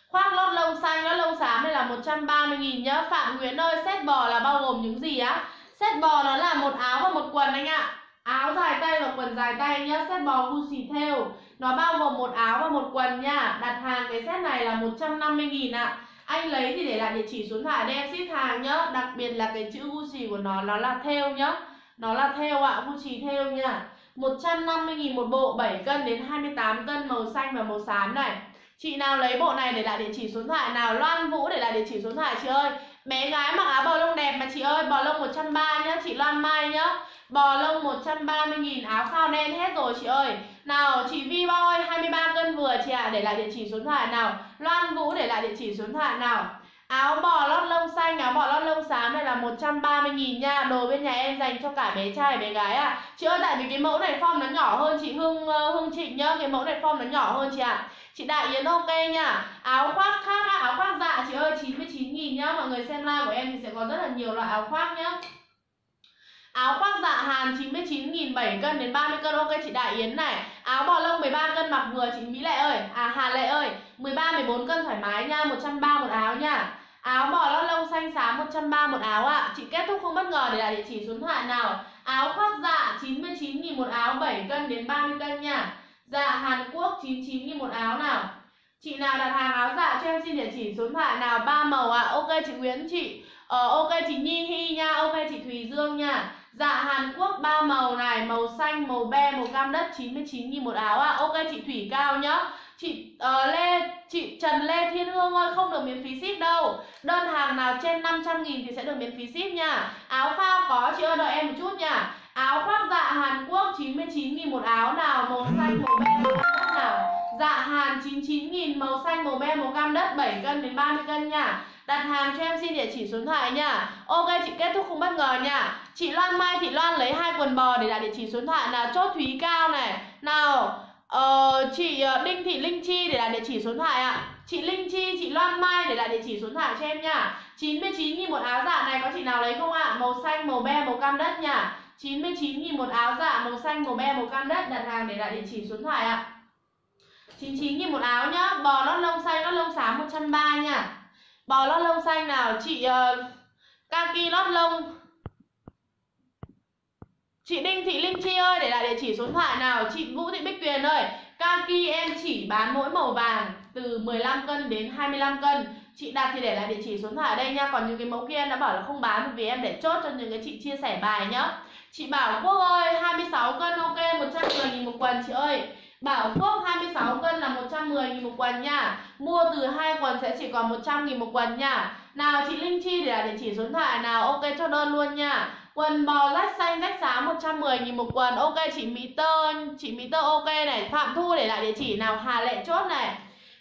Khoác lót lông xanh, lót lông xám này là một trăm ba mươi nghìn nhá. Phạm Nguyễn ơi, set bò là bao gồm những gì á? Set bò nó là một áo và một quần anh ạ. Áo dài tay và quần dài tay nhá. Set bò Gucci theo nó bao gồm một áo và một quần nha. Đặt hàng cái set này là một trăm năm mươi nghìn ạ. Anh lấy thì để lại địa chỉ số điện thoại để em ship hàng nhá. Đặc biệt là cái chữ Gucci của nó, nó là theo nhá. Nó là theo ạ, à, Gucci theo nha. Một trăm năm mươi nghìn một bộ, bảy cân đến hai mươi tám cân, màu xanh và màu xám này. Chị nào lấy bộ này để lại địa chỉ số điện thoại nào. Loan Vũ để lại địa chỉ số điện thoại chị ơi. Bé gái mặc áo bò lông đẹp mà chị ơi, bò lông một trăm ba mươi nhá, chị Loan Mai nhá. Bò lông một trăm ba mươi nghìn, áo phao đen hết rồi chị ơi. Nào chị Vi Bao ơi, hai mươi ba cân vừa chị ạ, à, để lại địa chỉ số điện thoại nào. Loan Vũ để lại địa chỉ số điện thoại nào. Áo bò lót lông xanh, áo bò lót lông xám này là một trăm ba mươi nghìn nha. Đồ bên nhà em dành cho cả bé trai bé gái ạ. À. Chị ơi tại vì cái mẫu này form nó nhỏ hơn chị Hương Hương Trịnh nhá, cái mẫu này form nó nhỏ hơn chị ạ. À. Chị Đại Yến ok nha. Áo khoác khác á, áo khoác dạ chị ơi chín mươi chín nghìn nhá. Mọi người xem live của em thì sẽ có rất là nhiều loại áo khoác nhá. Áo khoác dạ Hàn chín mươi chín nghìn, bảy cân đến ba mươi cân ok chị Đại Yến này. Áo bò lông mười ba cân mặc vừa chị Mỹ Lệ ơi, à Hà Lệ ơi, mười ba mười bốn cân thoải mái nha, một trăm ba mươi một áo nha. Áo bò lót lông xanh xám một trăm ba mươi một áo ạ. À. Chị Kết Thúc Không Bất Ngờ để lại địa chỉ số điện thoại nào. Áo khoác dạ chín mươi chín nghìn một áo, bảy cân đến ba mươi cân nha. Dạ Hàn Quốc chín mươi chín nghìn một áo nào. Chị nào đặt hàng áo dạ cho em xin địa chỉ số điện thoại nào. Ba màu ạ. À. Ok chị Nguyễn chị, ờ, ok chị Nhi Hi nha, ok chị Thùy Dương nha. Dạ Hàn Quốc ba màu này, màu xanh, màu be, màu cam đất chín mươi chín nghìn một áo ạ. À. Ok chị Thủy Cao nhá. Chị uh, Lê Chị Trần Lê Thiên Hương ơi, không được miễn phí ship đâu. Đơn hàng nào trên năm trăm nghìn thì sẽ được miễn phí ship nha. Áo phao có, chị ơi đợi em một chút nha. Áo khoác dạ Hàn Quốc chín mươi chín nghìn một áo nào, màu xanh màu be màu cam đất nào. Dạ Hàn chín mươi chín nghìn màu xanh màu be màu cam đất, bảy cân đến ba mươi cân nha. Đặt hàng cho em xin địa chỉ số điện thoại nha. Ok chị, kết thúc không bất ngờ nha. Chị Loan Mai Thị Loan lấy hai quần bò để đặt địa chỉ số điện thoại là chốt Thúy Cao này. Nào ờ, chị Đinh Thị Linh Chi để đặt địa chỉ số điện thoại ạ. À, chị Linh Chi, chị Loan Mai để đặt địa chỉ số điện thoại cho em nha. chín mươi chín nghìn một áo dạ này, có chị nào lấy không ạ? À, màu xanh màu be màu cam đất nha. chín mươi chín nghìn một áo dạ màu xanh màu be màu cam đất, đặt hàng để đặt địa chỉ số điện thoại ạ. À, chín mươi chín nghìn một áo nhá. Bò lót lông xanh, lót lông xám một trăm ba mươi nha. Bò lót lông xanh nào, chị uh, kaki lót lông. Chị Đinh Thị Linh Chi ơi để lại địa chỉ số điện thoại nào. Chị Vũ Thị Bích Tuyền ơi, kaki em chỉ bán mỗi màu vàng từ mười lăm cân đến hai mươi lăm cân. Chị Đạt thì để lại địa chỉ số điện thoại ở đây nha. Còn những cái mẫu kia em đã bảo là không bán vì em để chốt cho những cái chị chia sẻ bài nhá. Chị Bảo Quốc ơi, hai mươi sáu cân ok, một trăm mười nghìn một quần chị ơi. Bảo Quốc hai mươi sáu cân là một trăm mười nghìn một quần nha. Mua từ hai quần sẽ chỉ còn một trăm nghìn một quần nha. Nào chị Linh Chi để là địa chỉ số điện thoại nào, ok cho đơn luôn nha. Quần bò rách xanh rách xám một trăm mười nghìn một quần. Ok chị Mỹ Tơ, chị Mỹ Tơ ok này. Phạm Thu để lại địa chỉ nào, Hà Lệ chốt này.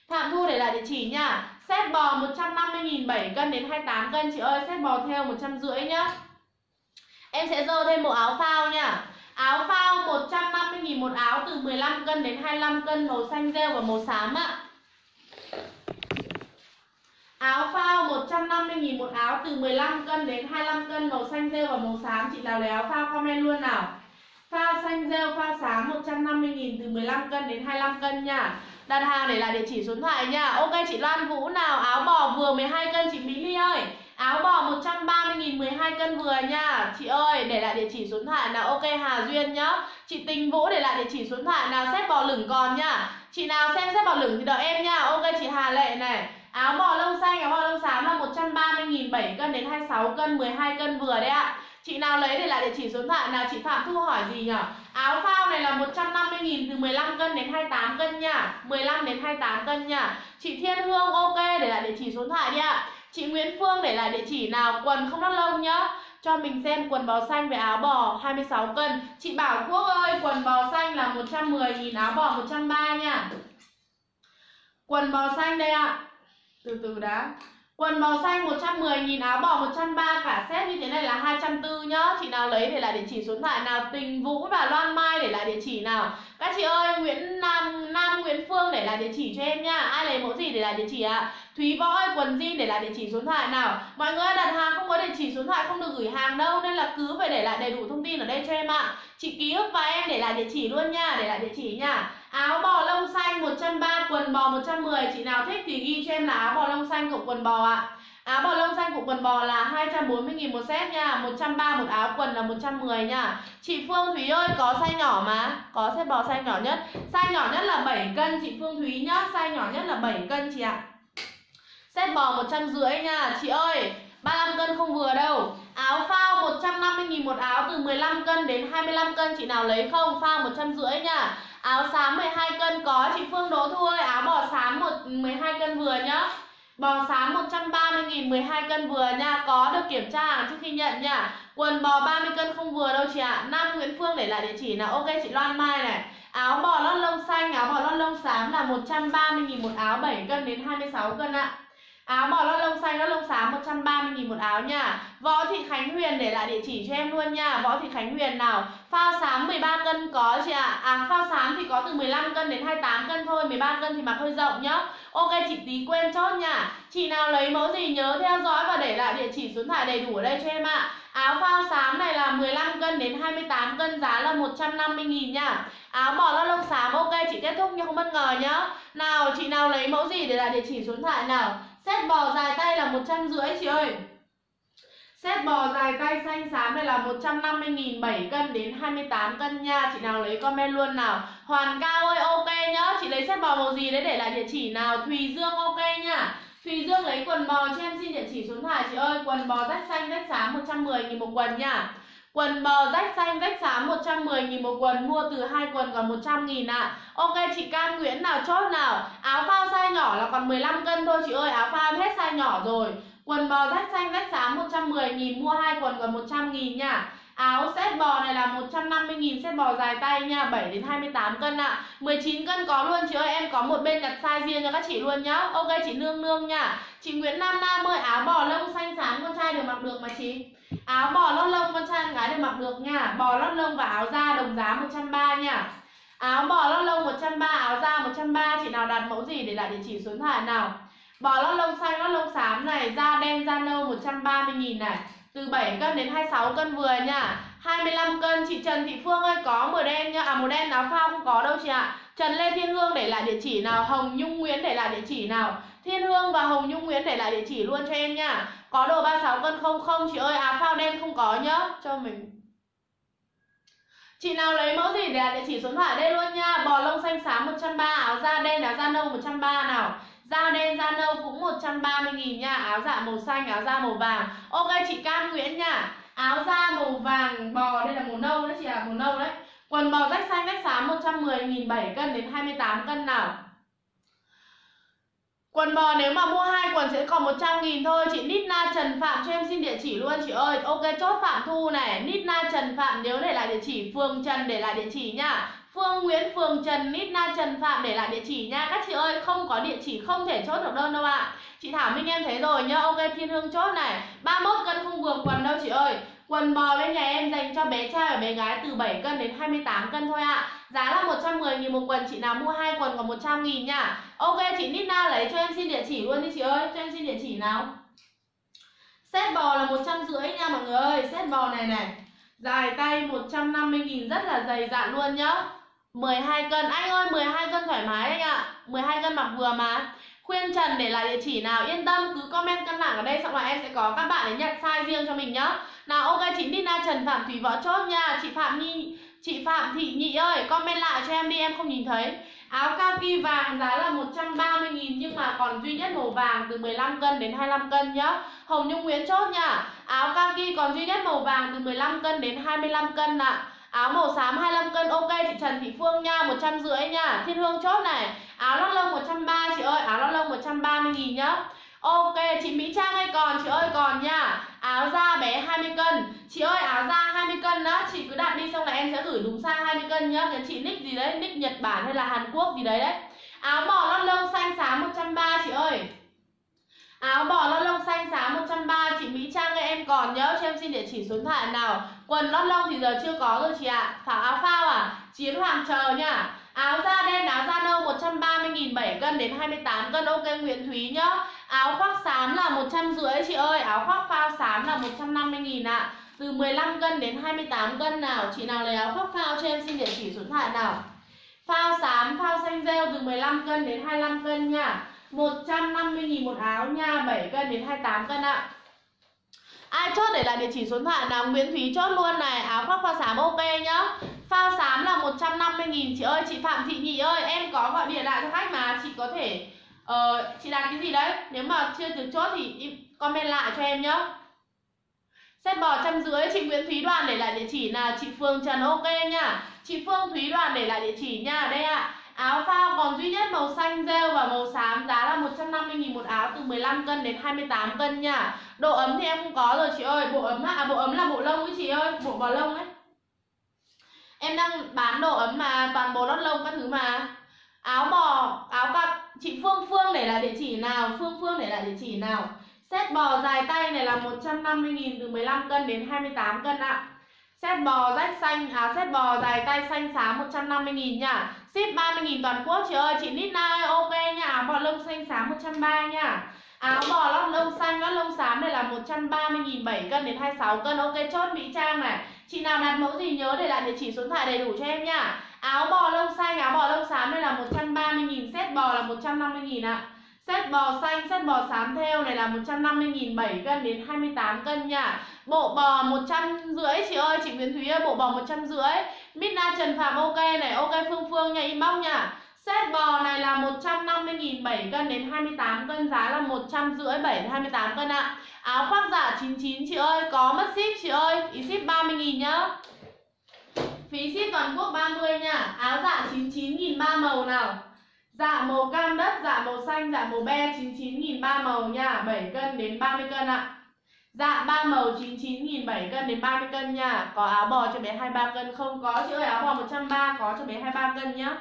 Phạm Thu để lại địa chỉ nha. Set bò một trăm năm mươi nghìn, bảy cân đến hai mươi tám cân chị ơi, set bò theo một trăm rưỡi nhá. Em sẽ dơ thêm một áo phao nha. Áo phao một trăm năm mươi nghìn một áo từ mười lăm cân đến hai mươi lăm cân, màu xanh rêu và màu xám ạ. Áo phao một trăm năm mươi nghìn một áo từ mười lăm cân đến hai mươi lăm cân, màu xanh rêu và màu xám. Chị nào lấy áo phao comment luôn nào. Phao xanh rêu, phao xám một trăm năm mươi nghìn từ mười lăm cân đến hai mươi lăm cân nha. Đặt hàng để là địa chỉ số điện thoại nha. Ok chị Loan Vũ nào, áo bò vừa mười hai cân chị Mỹ Ly ơi. Áo bò một trăm ba mươi nghìn mười hai cân vừa nha. Chị ơi để lại địa chỉ số điện thoại nào, ok Hà Duyên nhá. Chị Tình Vũ để lại địa chỉ số điện thoại nào, xếp bò lửng còn nha. Chị nào xem xếp bò lửng thì đợi em nha. Ok chị Hà Lệ này. Áo bò lông xanh, áo bò lông xám là một trăm ba mươi nghìn, bảy cân đến hai mươi sáu cân, mười hai cân vừa đấy ạ. Chị nào lấy để lại địa chỉ số điện thoại nào. Chị Phạm Thu hỏi gì nhỉ? Áo phao này là một trăm năm mươi nghìn từ mười lăm cân đến hai mươi tám cân nha. mười lăm đến hai mươi tám cân nha. Chị Thiên Hương ok để lại địa chỉ số điện thoại đi ạ. Chị Nguyễn Phương để lại địa chỉ nào, quần không lót lông nhá. Cho mình xem quần bò xanh với áo bò hai mươi sáu cân. Chị Bảo Quốc ơi, quần bò xanh là một trăm mười nghìn, áo bò một trăm ba mươi nha. Quần bò xanh đây ạ. Từ từ đã. Quần bò xanh một trăm mười nghìn, áo bò một trăm ba mươi, cả set như thế này là hai trăm bốn mươi nhá. Chị nào lấy để lại địa chỉ số điện thoại nào. Tình Vũ và Loan Mai để lại địa chỉ nào. Các chị ơi, Nguyễn Nam, Nam Nguyễn Phương để lại địa chỉ cho em nha. Ai lấy mẫu gì để lại địa chỉ ạ? À? Thúy Võ ơi, quần jean để lại địa chỉ số điện thoại nào. Mọi người đặt hàng không có địa chỉ số điện thoại không được gửi hàng đâu, nên là cứ phải để lại đầy đủ thông tin ở đây cho em ạ. À, chị Ký Ức và em để lại địa chỉ luôn nha, để lại địa chỉ nha. Áo bò lông xanh một trăm ba mươi, quần bò một trăm mười. Chị nào thích thì ghi cho em là áo bò lông xanh cộng quần bò ạ. À, áo bò lông xanh của quần bò là hai trăm bốn mươi nghìn một set nha. Một trăm ba mươi một áo, quần là một trăm mười nha. Chị Phương Thúy ơi, có size nhỏ mà, có set bò size nhỏ nhất. Size nhỏ nhất là bảy cân chị Phương Thúy nhá. Size nhỏ nhất là bảy cân chị ạ. Set bò một trăm rưỡi nha. Chị ơi, ba mươi lăm cân không vừa đâu. Áo phao một trăm năm mươi nghìn một áo từ mười lăm cân đến hai mươi lăm cân. Chị nào lấy không? Phao một trăm rưỡi nha. Áo xám mười hai cân có chị Phương Đỗ Thu ơi. Áo bò xám mười hai cân vừa nhá. Bò xám một trăm ba mươi nghìn, mười hai cân vừa nha. Có được kiểm tra hàng trước khi nhận nha. Quần bò ba mươi cân không vừa đâu chị ạ. À, Nam Nguyễn Phương để lại địa chỉ nào. Ok chị Loan Mai này. Áo bò lót lông xanh, áo bò lót lông xám là một trăm ba mươi nghìn một áo, bảy cân đến hai mươi sáu cân ạ. À, áo bò lót lông xanh, lót lông xám một trăm ba mươi nghìn một áo nha. Võ Thị Khánh Huyền để lại địa chỉ cho em luôn nha. Võ Thị Khánh Huyền nào. Phao xám mười ba cân có chị ạ. À, à phao xám thì có từ mười lăm cân đến hai mươi tám cân thôi, mười ba cân thì mặc hơi rộng nhá. Ok chị Tí quên chốt nha. Chị nào lấy mẫu gì nhớ theo dõi và để lại địa chỉ số điện thoại đầy đủ ở đây cho em ạ. À, áo phao xám này là mười lăm cân đến hai mươi tám cân, giá là một trăm năm mươi nghìn nha. Áo bò lót lông xám ok chị, kết thúc nhưng không bất ngờ nhá. Nào chị nào lấy mẫu gì để lại địa chỉ số điện thoại nào. Set bò dài tay là một trăm rưỡi chị ơi. Set bò dài tay xanh xám này là một trăm năm mươi nghìn, bảy cân đến hai mươi tám cân nha. Chị nào lấy comment luôn nào. Hoàn Cao ơi ok nhá. Chị lấy set bò màu gì đấy để lại địa chỉ nào. Thùy Dương ok nha. Thùy Dương lấy quần bò cho em xin địa chỉ số điện thoại chị ơi. Quần bò rách xanh rách xám một trăm mười nghìn một quần nha. Quần bờ rách xanh rách xám một trăm mười nghìn một quần, mua từ hai quần còn một trăm nghìn ạ. À. Ok chị Cam Nguyễn nào chốt nào. Áo phao size nhỏ là còn mười lăm cân thôi chị ơi, áo phao hết size nhỏ rồi. Quần bò rách xanh rách xám một trăm mười nghìn, mua hai quần còn một trăm nghìn nha. Áo set bò này là một trăm năm mươi nghìn, set bò dài tay nha, bảy đến hai mươi tám cân ạ. À. mười chín cân có luôn chị ơi, em có một bên đặt size riêng cho các chị luôn nhá. Ok chị Nương Nương nha. Chị Nguyễn Nam Nam ơi, áo bò lông xanh xám con trai đều mặc được mà chị. Áo bò lót lông con trai con gái đều mặc được nha. Bò lót lông và áo da đồng giá một trăm ba mươi nha. Áo bò lót lông một trăm ba mươi, áo da một trăm ba mươi, chị nào đặt mẫu gì để lại địa chỉ số điện thoại nào. Bò lót lông xanh, lót lông xám này, da đen, da nâu một trăm ba mươi nghìn này. Từ bảy cân đến hai mươi sáu cân vừa nha. hai mươi lăm cân chị Trần Thị Phương ơi, có màu đen nha. À màu đen áo phao không có đâu chị ạ. À. Trần Lê Thiên Hương để lại địa chỉ nào, Hồng Nhung Nguyễn để lại địa chỉ nào. Thiên Hương và Hồng Nhung Nguyễn để lại địa chỉ luôn cho em nha. Có đồ ba mươi sáu cân không không chị ơi, áo phao đen không có nhá. Cho mình. Chị nào lấy mẫu gì để lại địa chỉ số điện thoại đây luôn nha. Bò lông xanh xám một trăm ba mươi, áo da đen, áo da nâu một trăm ba mươi nào. Da đen da nâu cũng một trăm ba mươi nghìn nha. Áo dạ màu xanh, áo da màu vàng. Ok chị Cam Nguyễn nha. Áo da màu vàng, bò đây là màu nâu đấy chị ạ, màu nâu đấy. Quần bò rách xanh rách xám một trăm mười nghìn, bảy cân đến hai mươi tám cân nào. Quần bò nếu mà mua hai quần sẽ còn một trăm nghìn thôi. Chị Nitna Trần Phạm cho em xin địa chỉ luôn chị ơi. Ok chốt Phạm Thu này. Nitna Trần Phạm nhớ để lại địa chỉ. Phương Trần để lại địa chỉ nha. Phương Nguyễn, Phường Trần, Nitna Trần Phạm để lại địa chỉ nha. Các chị ơi, không có địa chỉ không thể chốt được đơn đâu ạ. À. Chị Thảo Minh em thấy rồi nhá. Ok Thiên Hương chốt này. ba mươi mốt cân không vừa quần đâu chị ơi. Quần bò bên nhà em dành cho bé trai và bé gái từ bảy cân đến hai mươi tám cân thôi ạ. À. Giá là một trăm mười nghìn một quần, chị nào mua hai quần còn một trăm nghìn nha. Ok chị Nitna lấy cho em xin địa chỉ luôn đi chị ơi. Cho em xin địa chỉ nào. Set bò là một trăm rưỡi nha mọi người ơi. Set bò này này. Dài tay một trăm năm mươi nghìn, rất là dày dạn luôn nhá. mười hai cân, anh ơi mười hai cân thoải mái anh ạ. mười hai cân mặc vừa mà. Khuyên Trần để lại địa chỉ nào. Yên tâm cứ comment cân nặng ở đây, xong rồi em sẽ có các bạn ấy nhặt size riêng cho mình nhá. Nào ok chị Nitna Trần Phạm Thủy Võ chốt nha. Chị Phạm Nhi, chị Phạm Thị Nhị ơi, comment lại cho em đi, em không nhìn thấy. Áo kaki vàng giá là một trăm ba mươi nghìn nhưng mà còn duy nhất màu vàng từ mười lăm cân đến hai mươi lăm cân nhá. Hồng Nhung Nguyễn chốt nha. Áo kaki còn duy nhất màu vàng từ mười lăm cân đến hai mươi lăm cân ạ. À. Áo màu xám hai mươi lăm cân, ok chị Trần Thị Phương nha, một trăm rưỡi nha. Thiên Hương chốt này. Áo lót lông một trăm ba mươi chị ơi, áo lót lông một trăm ba mươi nghìn nhá. Ok chị Mỹ Trang ơi, còn chị ơi còn nha. Áo da bé hai mươi cân. Chị ơi áo da hai mươi cân đó, chị cứ đặt đi xong là em sẽ gửi đúng size hai mươi cân nhá. Cái chị nick gì đấy, nick Nhật Bản hay là Hàn Quốc gì đấy đấy. Áo bò lót lông xanh xám một trăm ba mươi chị ơi. Áo bò lót lông xanh xám một trăm ba mươi, chị Mỹ Trang ơi em còn nhớ cho em xin địa chỉ số điện thoại nào. Quần lót lông thì giờ chưa có rồi chị ạ. À. Pháo áo phao à, Chiến Hoàng chờ nha. Áo da đen, áo da nâu một trăm ba mươi nghìn, bảy cân đến hai mươi tám cân, ok Nguyễn Thúy nhá. Áo khoác xám là một trăm rưỡi chị ơi, áo khoác phao xám là một trăm năm mươi nghìn ạ. À. Từ mười lăm cân đến hai mươi tám cân nào, chị nào lấy áo khoác phao cho em xin địa chỉ số điện thoại nào. Phao xám, phao xanh rêu từ mười lăm cân đến hai mươi lăm cân nha. một trăm năm mươi nghìn một áo nha, bảy cân đến hai mươi tám cân ạ. À. Ai chốt để lại địa chỉ số điện thoại nào. Nguyễn Thúy chốt luôn này. Áo khoác phao xám ok nhá. Phao xám là một trăm năm mươi nghìn chị ơi. Chị Phạm Thị Nhị ơi, em có gọi điện lại cho khách mà. Chị có thể uh, chị đặt cái gì đấy. Nếu mà chưa từ chốt thì comment lại cho em nhá. Set bò trăm dưới, chị Nguyễn Thúy Đoàn để lại địa chỉ là. Chị Phương Trần ok nha. Chị Phương Thúy Đoàn để lại địa chỉ nha. Đây ạ. À. Áo phao còn duy nhất màu xanh rêu và màu xám, giá là một trăm năm mươi nghìn một áo, từ mười lăm cân đến hai mươi tám cân nha. Độ ấm thì em không có rồi chị ơi. Bộ ấm à, bộ ấm là bộ lông ấy chị ơi, bộ bò lông ấy. Em đang bán độ ấm mà, toàn bộ lót lông các thứ mà. Áo bò, áo cặp, chị Phương Phương để là địa chỉ nào. Phương Phương để là địa chỉ nào. Set bò dài tay này là một trăm năm mươi nghìn, từ mười lăm cân đến hai mươi tám cân ạ. À. Set bò rách xanh, à set bò dài tay xanh xám một trăm năm mươi nghìn nha. Ship ba mươi nghìn toàn quốc chị ơi. Chị Nitna ơi ok nha. Áo bò lông xanh xám một trăm ba mươi nha. Áo bò lót lông xanh, lót lông xám này là một trăm ba mươi nghìn, bảy cân đến hai mươi sáu cân. Ok chốt Mỹ Trang này. Chị nào đặt mẫu gì nhớ để lại địa chỉ số điện thoại đầy đủ cho em nha. Áo bò lông xanh, áo bò lông xám này là một trăm ba mươi nghìn, set bò là một trăm năm mươi nghìn ạ. Set bò xanh, set bò xám theo này là một trăm năm mươi nghìn, bảy cân đến hai mươi tám cân nha. Bộ bò một trăm rưỡi chị ơi, chị Nguyễn Thúy ơi, bộ bò một trăm rưỡi. Nitna Trần Phạm ok này, ok Phương Phương nha, inbox nha. Set bò này là một trăm năm mươi nghìn, bảy cân đến hai mươi tám cân, giá là một trăm rưỡi, bảy đến hai mươi tám cân ạ. À. Áo khoác giả chín mươi chín chị ơi, có mất ship chị ơi, phí ship ba mươi nghìn nhá. Phí ship toàn quốc ba mươi nha. Áo giả chín mươi chín nghìn, ba màu nào. Dạ màu cam đất, dạ màu xanh, dạ màu be, chín mươi chín nghìn, ba màu nha, bảy cân đến ba mươi cân ạ. À. Dạ ba màu chín mươi chín nghìn, bảy cân đến ba mươi cân nha. Có áo bò cho bé hai mươi ba cân không? Có chị ơi, áo bò một trăm ba mươi có cho bé hai mươi ba cân nhá.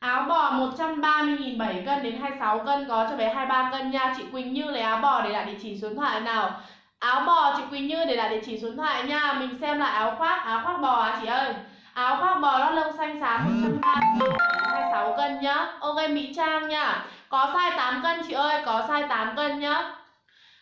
Áo bò một trăm ba mươi nghìn, bảy cân đến hai mươi sáu cân, có cho bé hai mươi ba cân nha. Chị Quỳnh Như lấy áo bò để lại địa chỉ số điện thoại nào. Áo bò chị Quỳnh Như để lại địa chỉ số điện thoại nha. Mình xem lại áo khoác, áo khoác bò à chị ơi. Áo khoác bò lót lông xanh xám một trăm ba mươi nghìn, hai mươi sáu cân nhá. Ok Mỹ Trang nha. Có size tám cân chị ơi, có size tám cân nhá.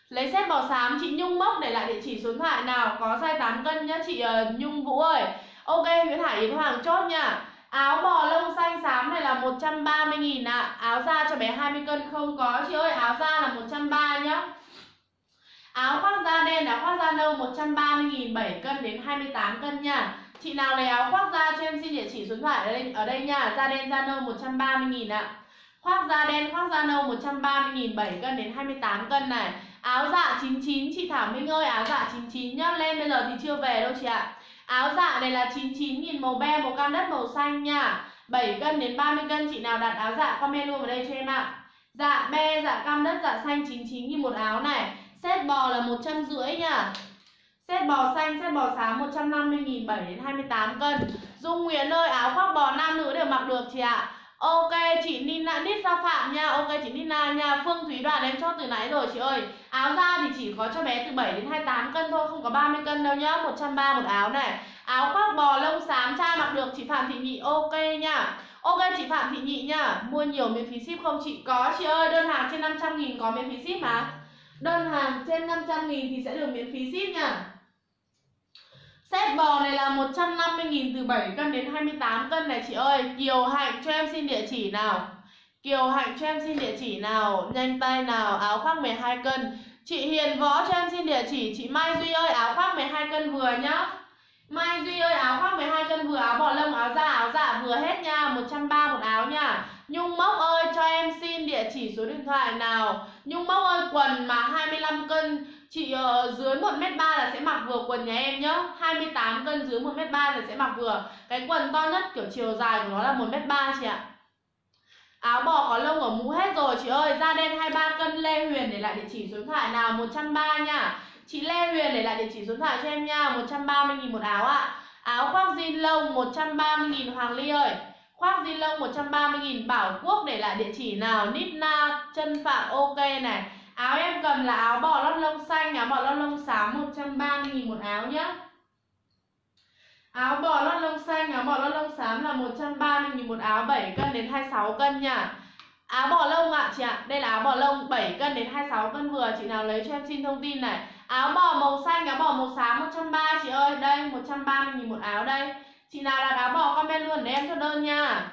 Lấy set bò xám chị Nhung Mốc để lại địa chỉ số điện thoại nào. Có size tám cân nhá chị Nhung Vũ ơi. Ok Nguyễn Hải Yến Hoàng chốt nha. Áo bò lông xanh xám này là một trăm ba mươi nghìn ạ. À. Áo da cho bé hai mươi cân không? Có chị ơi, áo da là một trăm ba mươi nhá. Áo khoác da đen, áo khoác da nâu một trăm ba mươi nghìn, bảy cân đến hai mươi tám cân nha. Chị nào lấy áo khoác da cho em xin địa chỉ số điện thoại ở đây, ở đây nha. Da đen da nâu một trăm ba mươi nghìn ạ. À. Khoác da đen, khoác da nâu một trăm ba mươi nghìn, bảy cân đến hai mươi tám cân này. Áo dạ chín mươi chín chị Thảo Minh ơi, áo dạ chín mươi chín nhá. Lên bây giờ thì chưa về đâu chị ạ. À. Áo dạ này là chín mươi chín nghìn, màu be, màu cam đất, màu xanh nha. bảy cân đến ba mươi cân, chị nào đặt áo dạ comment luôn vào đây cho em ạ. À. Dạ be, dạ cam đất, dạ xanh chín mươi chín nghìn một áo này. Set bò là một trăm rưỡi nha. Set bò xanh, set bò xám một trăm năm mươi nghìn, bảy đến hai mươi tám cân. Dung Nguyễn ơi, áo khoác bò nam nữ đều mặc được chị ạ. À. Ok chị Nina Nít Sa Phạm nha. Ok chị Nina nha. Phương Thúy Đoàn em chốt từ nãy rồi chị ơi. Áo da thì chỉ có cho bé từ bảy đến hai mươi tám cân thôi, không có ba mươi cân đâu nhá. một trăm ba mươi một áo này. Áo khoác bò lông xám trai mặc được chị Phạm Thị Nhị ok nha. Ok chị Phạm Thị Nhị nha. Mua nhiều miễn phí ship không chị? Có chị ơi, đơn hàng trên năm trăm nghìn có miễn phí ship mà. Đơn hàng trên năm trăm nghìn thì sẽ được miễn phí ship nha. Set bò này là một trăm năm mươi nghìn, từ bảy cân đến hai mươi tám cân này chị ơi. Kiều Hạnh cho em xin địa chỉ nào. Kiều Hạnh cho em xin địa chỉ nào. Nhanh tay nào. Áo khoác mười hai cân. Chị Hiền Võ cho em xin địa chỉ. Chị Mai Duy ơi, áo khoác mười hai cân vừa nhá. Mai Duy ơi, áo khoác mười hai cân vừa. Áo bò lông, áo da, áo dạ vừa hết nha. một trăm ba mươi một áo nha. Nhung Mốc ơi cho em xin địa chỉ số điện thoại nào. Nhung Mốc ơi, quần mà hai mươi lăm cân chị uh, dưới một mét ba là sẽ mặc vừa quần nhà em nhá. Hai mươi tám cân dưới một mét ba là sẽ mặc vừa. Cái quần to nhất kiểu chiều dài của nó là một mét ba chị ạ. Áo bò có lông ở mũ hết rồi chị ơi. Da đen hai mươi ba cân. Lê Huyền để lại địa chỉ số điện thoại nào. Một trăm ba mươi nha. Chị Lê Huyền để lại địa chỉ số điện thoại cho em nha. Một trăm ba mươi nghìn một áo ạ. À. Áo khoác jean lông một trăm ba mươi nghìn. Hoàng Ly ơi, khoác jean lông một trăm ba mươi nghìn. Bảo Quốc để lại địa chỉ nào. Nitna Chân Phạm ok này. Áo em cầm là áo bò lót lông xanh, áo bò lót lông xám một trăm ba mươi nghìn một áo nhá. Áo bò lót lông xanh, áo bò lót lông xám là một trăm ba mươi nghìn một áo, bảy cân đến hai mươi sáu cân nha. Áo bò lông ạ à, chị ạ. À. Đây là áo bò lông bảy cân đến hai mươi sáu cân vừa, chị nào lấy cho em xin thông tin này. Áo bò màu xanh, áo bò màu xám một trăm ba mươi chị ơi. Đây một trăm ba mươi nghìn một áo đây. Chị nào đặt áo bò comment luôn để em cho đơn nha.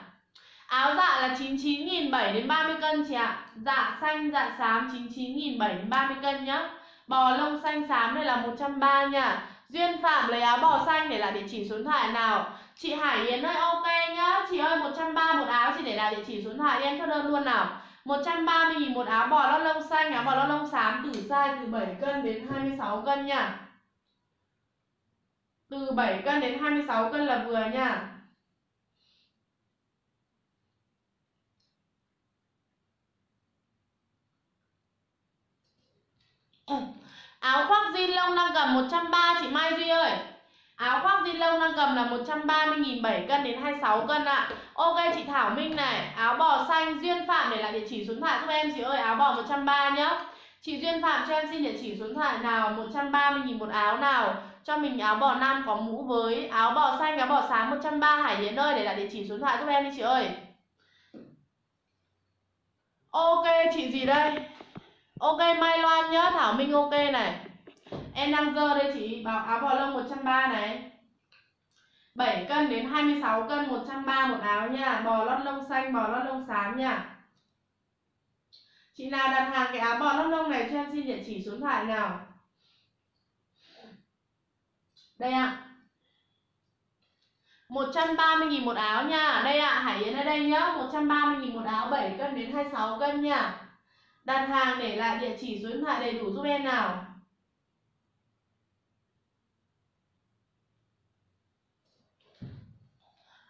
Áo dạ là chín mươi chín nghìn, bảy đến ba mươi cân chị ạ. À. Dạ xanh, dạ xám chín mươi chín nghìn, bảy đến ba mươi cân nhá. Bò lông xanh xám đây là một trăm ba mươi nha. Duyên Phạm lấy áo bò xanh để là địa chỉ số điện thoại nào. Chị Hải Yến ơi ok nhá. Chị ơi một trăm ba mươi một áo, chị để là địa chỉ số điện thoại em cho đơn luôn nào. một trăm ba mươi nghìn một áo bò lót lông xanh, áo bò lót lông xám từ size từ bảy cân đến hai mươi sáu cân nha. Từ bảy cân đến hai mươi sáu cân là vừa nha. Áo khoác jean lông đang cầm một trăm ba mươi chị Mai Duy ơi. Áo khoác jean lông đang cầm là một trăm ba mươi nghìn, bảy cân đến hai mươi sáu cân ạ. À. Ok chị Thảo Minh này. Áo bò xanh Duyên Phạm để lại địa chỉ số điện thoại giúp em chị ơi. Áo bò một trăm ba mươi nhá. Chị Duyên Phạm cho em xin địa chỉ số điện thoại nào. Một trăm ba mươi nghìn một áo nào. Cho mình áo bò nam có mũ với. Áo bò xanh, áo bò xám một trăm ba mươi. Hải Yến ơi để lại địa chỉ số điện thoại giúp em đi chị ơi. Ok chị gì đây. Ok Mai Loan nhá, Thảo Minh ok này. Em đang dơ đây chị, bảo áo bò lông một trăm ba mươi này. bảy cân đến hai mươi sáu cân, một trăm ba mươi một áo nha. Bò lót lông xanh, bò lót lông xám nha. Chị nào đặt hàng cái áo bò lót lông này cho em xin địa chỉ số điện thoại nào. Đây ạ. À. một trăm ba mươi nghìn một áo nha. Đây ạ, à, Hải Yến ở đây nhá. một trăm ba mươi nghìn một áo, bảy cân đến hai mươi sáu cân nha. Đặt hàng để lại địa chỉ số điện thoại đầy đủ giúp em nào.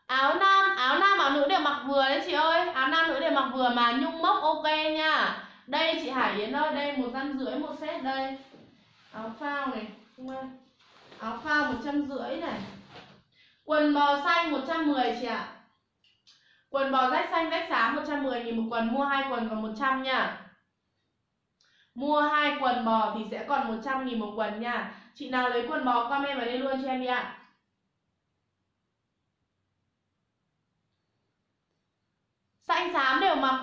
Áo nam, áo nam áo nữ đều mặc vừa đấy chị ơi. Áo nam nữ đều mặc vừa mà nhung mốc ok nha. Đây chị Hải Yến ơi, đây một trăm rưỡi một set đây. Áo phao này, áo phao một trăm rưỡi này. Quần bò xanh một trăm mười chị ạ. Quần bò rách xanh rách xám một trăm mười nghìn một quần, mua hai quần còn một trăm nha. Mua hai quần bò thì sẽ còn một trăm nghìn một quần nha. Chị nào lấy quần bò comment vào đây luôn cho em đi ạ. Xanh xám đều mặc,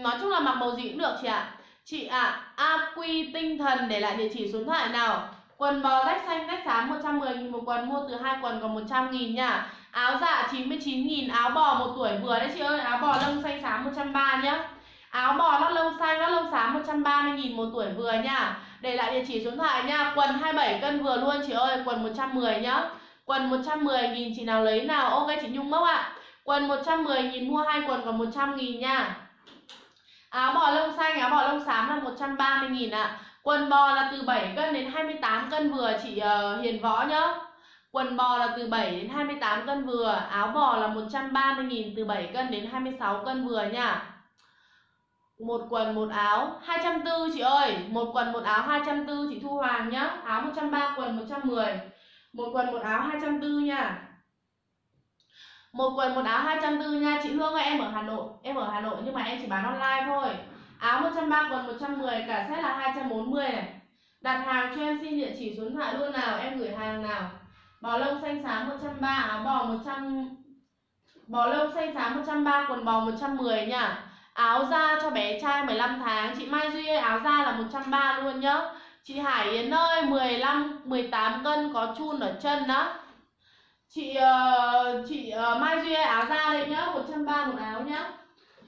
nói chung là mặc màu gì cũng được chị ạ. Chị ạ, Aqui Tinh Thần để lại địa chỉ số điện thoại nào. Quần bò rách xanh rách xám một trăm mười nghìn một quần, mua từ hai quần còn một trăm nghìn nha. Áo dạ chín mươi chín nghìn, áo bò một tuổi vừa đấy chị ơi. Áo bò lông xanh xám một trăm ba mươi nhá. Áo bò lót lông xanh lót lông xám một trăm ba mươi nghìn một tuổi vừa nha. Để lại địa chỉ số điện thoại nha. Quần hai mươi bảy cân vừa luôn chị ơi, quần một trăm mười nhá. Quần một trăm mười nghìn chị nào lấy nào. Ok chị Nhung Mốc ạ. À. Quần một trăm mười nghìn mua hai quần còn một trăm nghìn nha. Áo bò lông xanh, áo bò lông xám là một trăm ba mươi nghìn ạ. À. Quần bò là từ bảy cân đến hai mươi tám cân vừa chị uh, Hiền Võ nhá. Quần bò là từ bảy đến hai mươi tám cân vừa. Áo bò là một trăm ba mươi nghìn từ bảy cân đến hai mươi sáu cân vừa nha. Một quần một áo hai trăm bốn mươi chị ơi. Một quần một áo hai trăm bốn mươi chị Thu Hoàng nhá. Áo một trăm ba mươi quần một trăm mười. Một quần một áo hai trăm bốn mươi nha. Một quần một áo hai trăm bốn mươi nha. Chị Hương ơi, em ở Hà Nội. Em ở Hà Nội nhưng mà em chỉ bán online thôi. Áo một trăm ba mươi quần một trăm mười, cả set là hai trăm bốn mươi này. Đặt hàng cho em xin địa chỉ số điện thoại luôn nào, em gửi hàng nào. Bò lông xanh xám một trăm ba mươi, áo bò một trăm. Bò lông xanh xám một trăm ba mươi, quần bò một trăm mười nha. Áo da cho bé trai mười lăm tháng, chị Mai Duy ơi, áo da là một trăm ba mươi luôn nhá. Chị Hải Yến ơi, mười lăm mười tám cân có chun ở chân đó. Chị uh, chị uh, Mai Duy ơi, áo da đây nhá, một trăm ba mươi một áo nhá.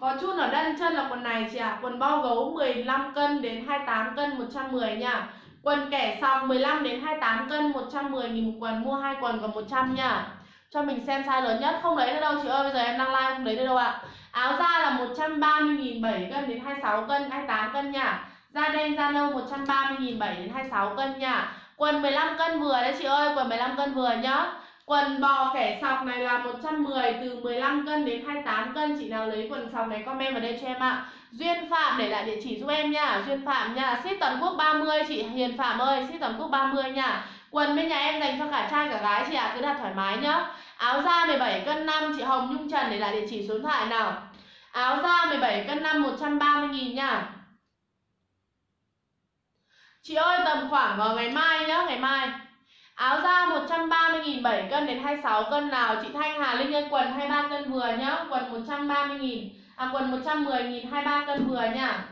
Có chút ở đan chân là quần này chị ạ. À. Quần bao gấu mười lăm cân đến hai mươi tám cân một trăm mười nha. Quần kẻ sọc mười lăm đến hai mươi tám cân một trăm mười nghìn một quần, mua hai quần còn một trăm nha. Cho mình xem size lớn nhất, không lấy được đâu chị ơi, bây giờ em đang live không lấy được đâu ạ. À. Áo da là một trăm ba mươi nghìn, bảy cân đến hai mươi sáu cân, hai mươi tám cân nha. Da đen da nâu một trăm ba mươi nghìn, bảy đến hai mươi sáu cân nha. Quần mười lăm cân vừa đấy chị ơi, quần mười lăm cân vừa nhá. Quần bò kẻ sọc này là một trăm mười từ mười lăm cân đến hai mươi tám cân, chị nào lấy quần sọc này comment vào đây cho em ạ. À. Duyên Phạm để lại địa chỉ giúp em nha, Duyên Phạm nha, ship toàn quốc ba mươi chị Hiền Phạm ơi, ship toàn quốc ba mươi nha. Quần bên nhà em dành cho cả trai cả gái chị ạ, à, cứ đặt thoải mái nhá. Áo da mười bảy cân năm chị Hồng Nhung Trần để lại địa chỉ số điện thoại nào. Áo da mười bảy cân năm một trăm ba mươi nghìn nha. Chị ơi tầm khoảng vào ngày mai nhá, ngày mai. Áo da một trăm ba mươi nghìn, bảy cân đến hai mươi sáu cân nào. Chị Thanh Hà Linh ơi, quần hai mươi ba cân vừa nhá. Quần một trăm ba mươi nghìn, à quần một trăm mười nghìn, hai mươi ba cân vừa nha.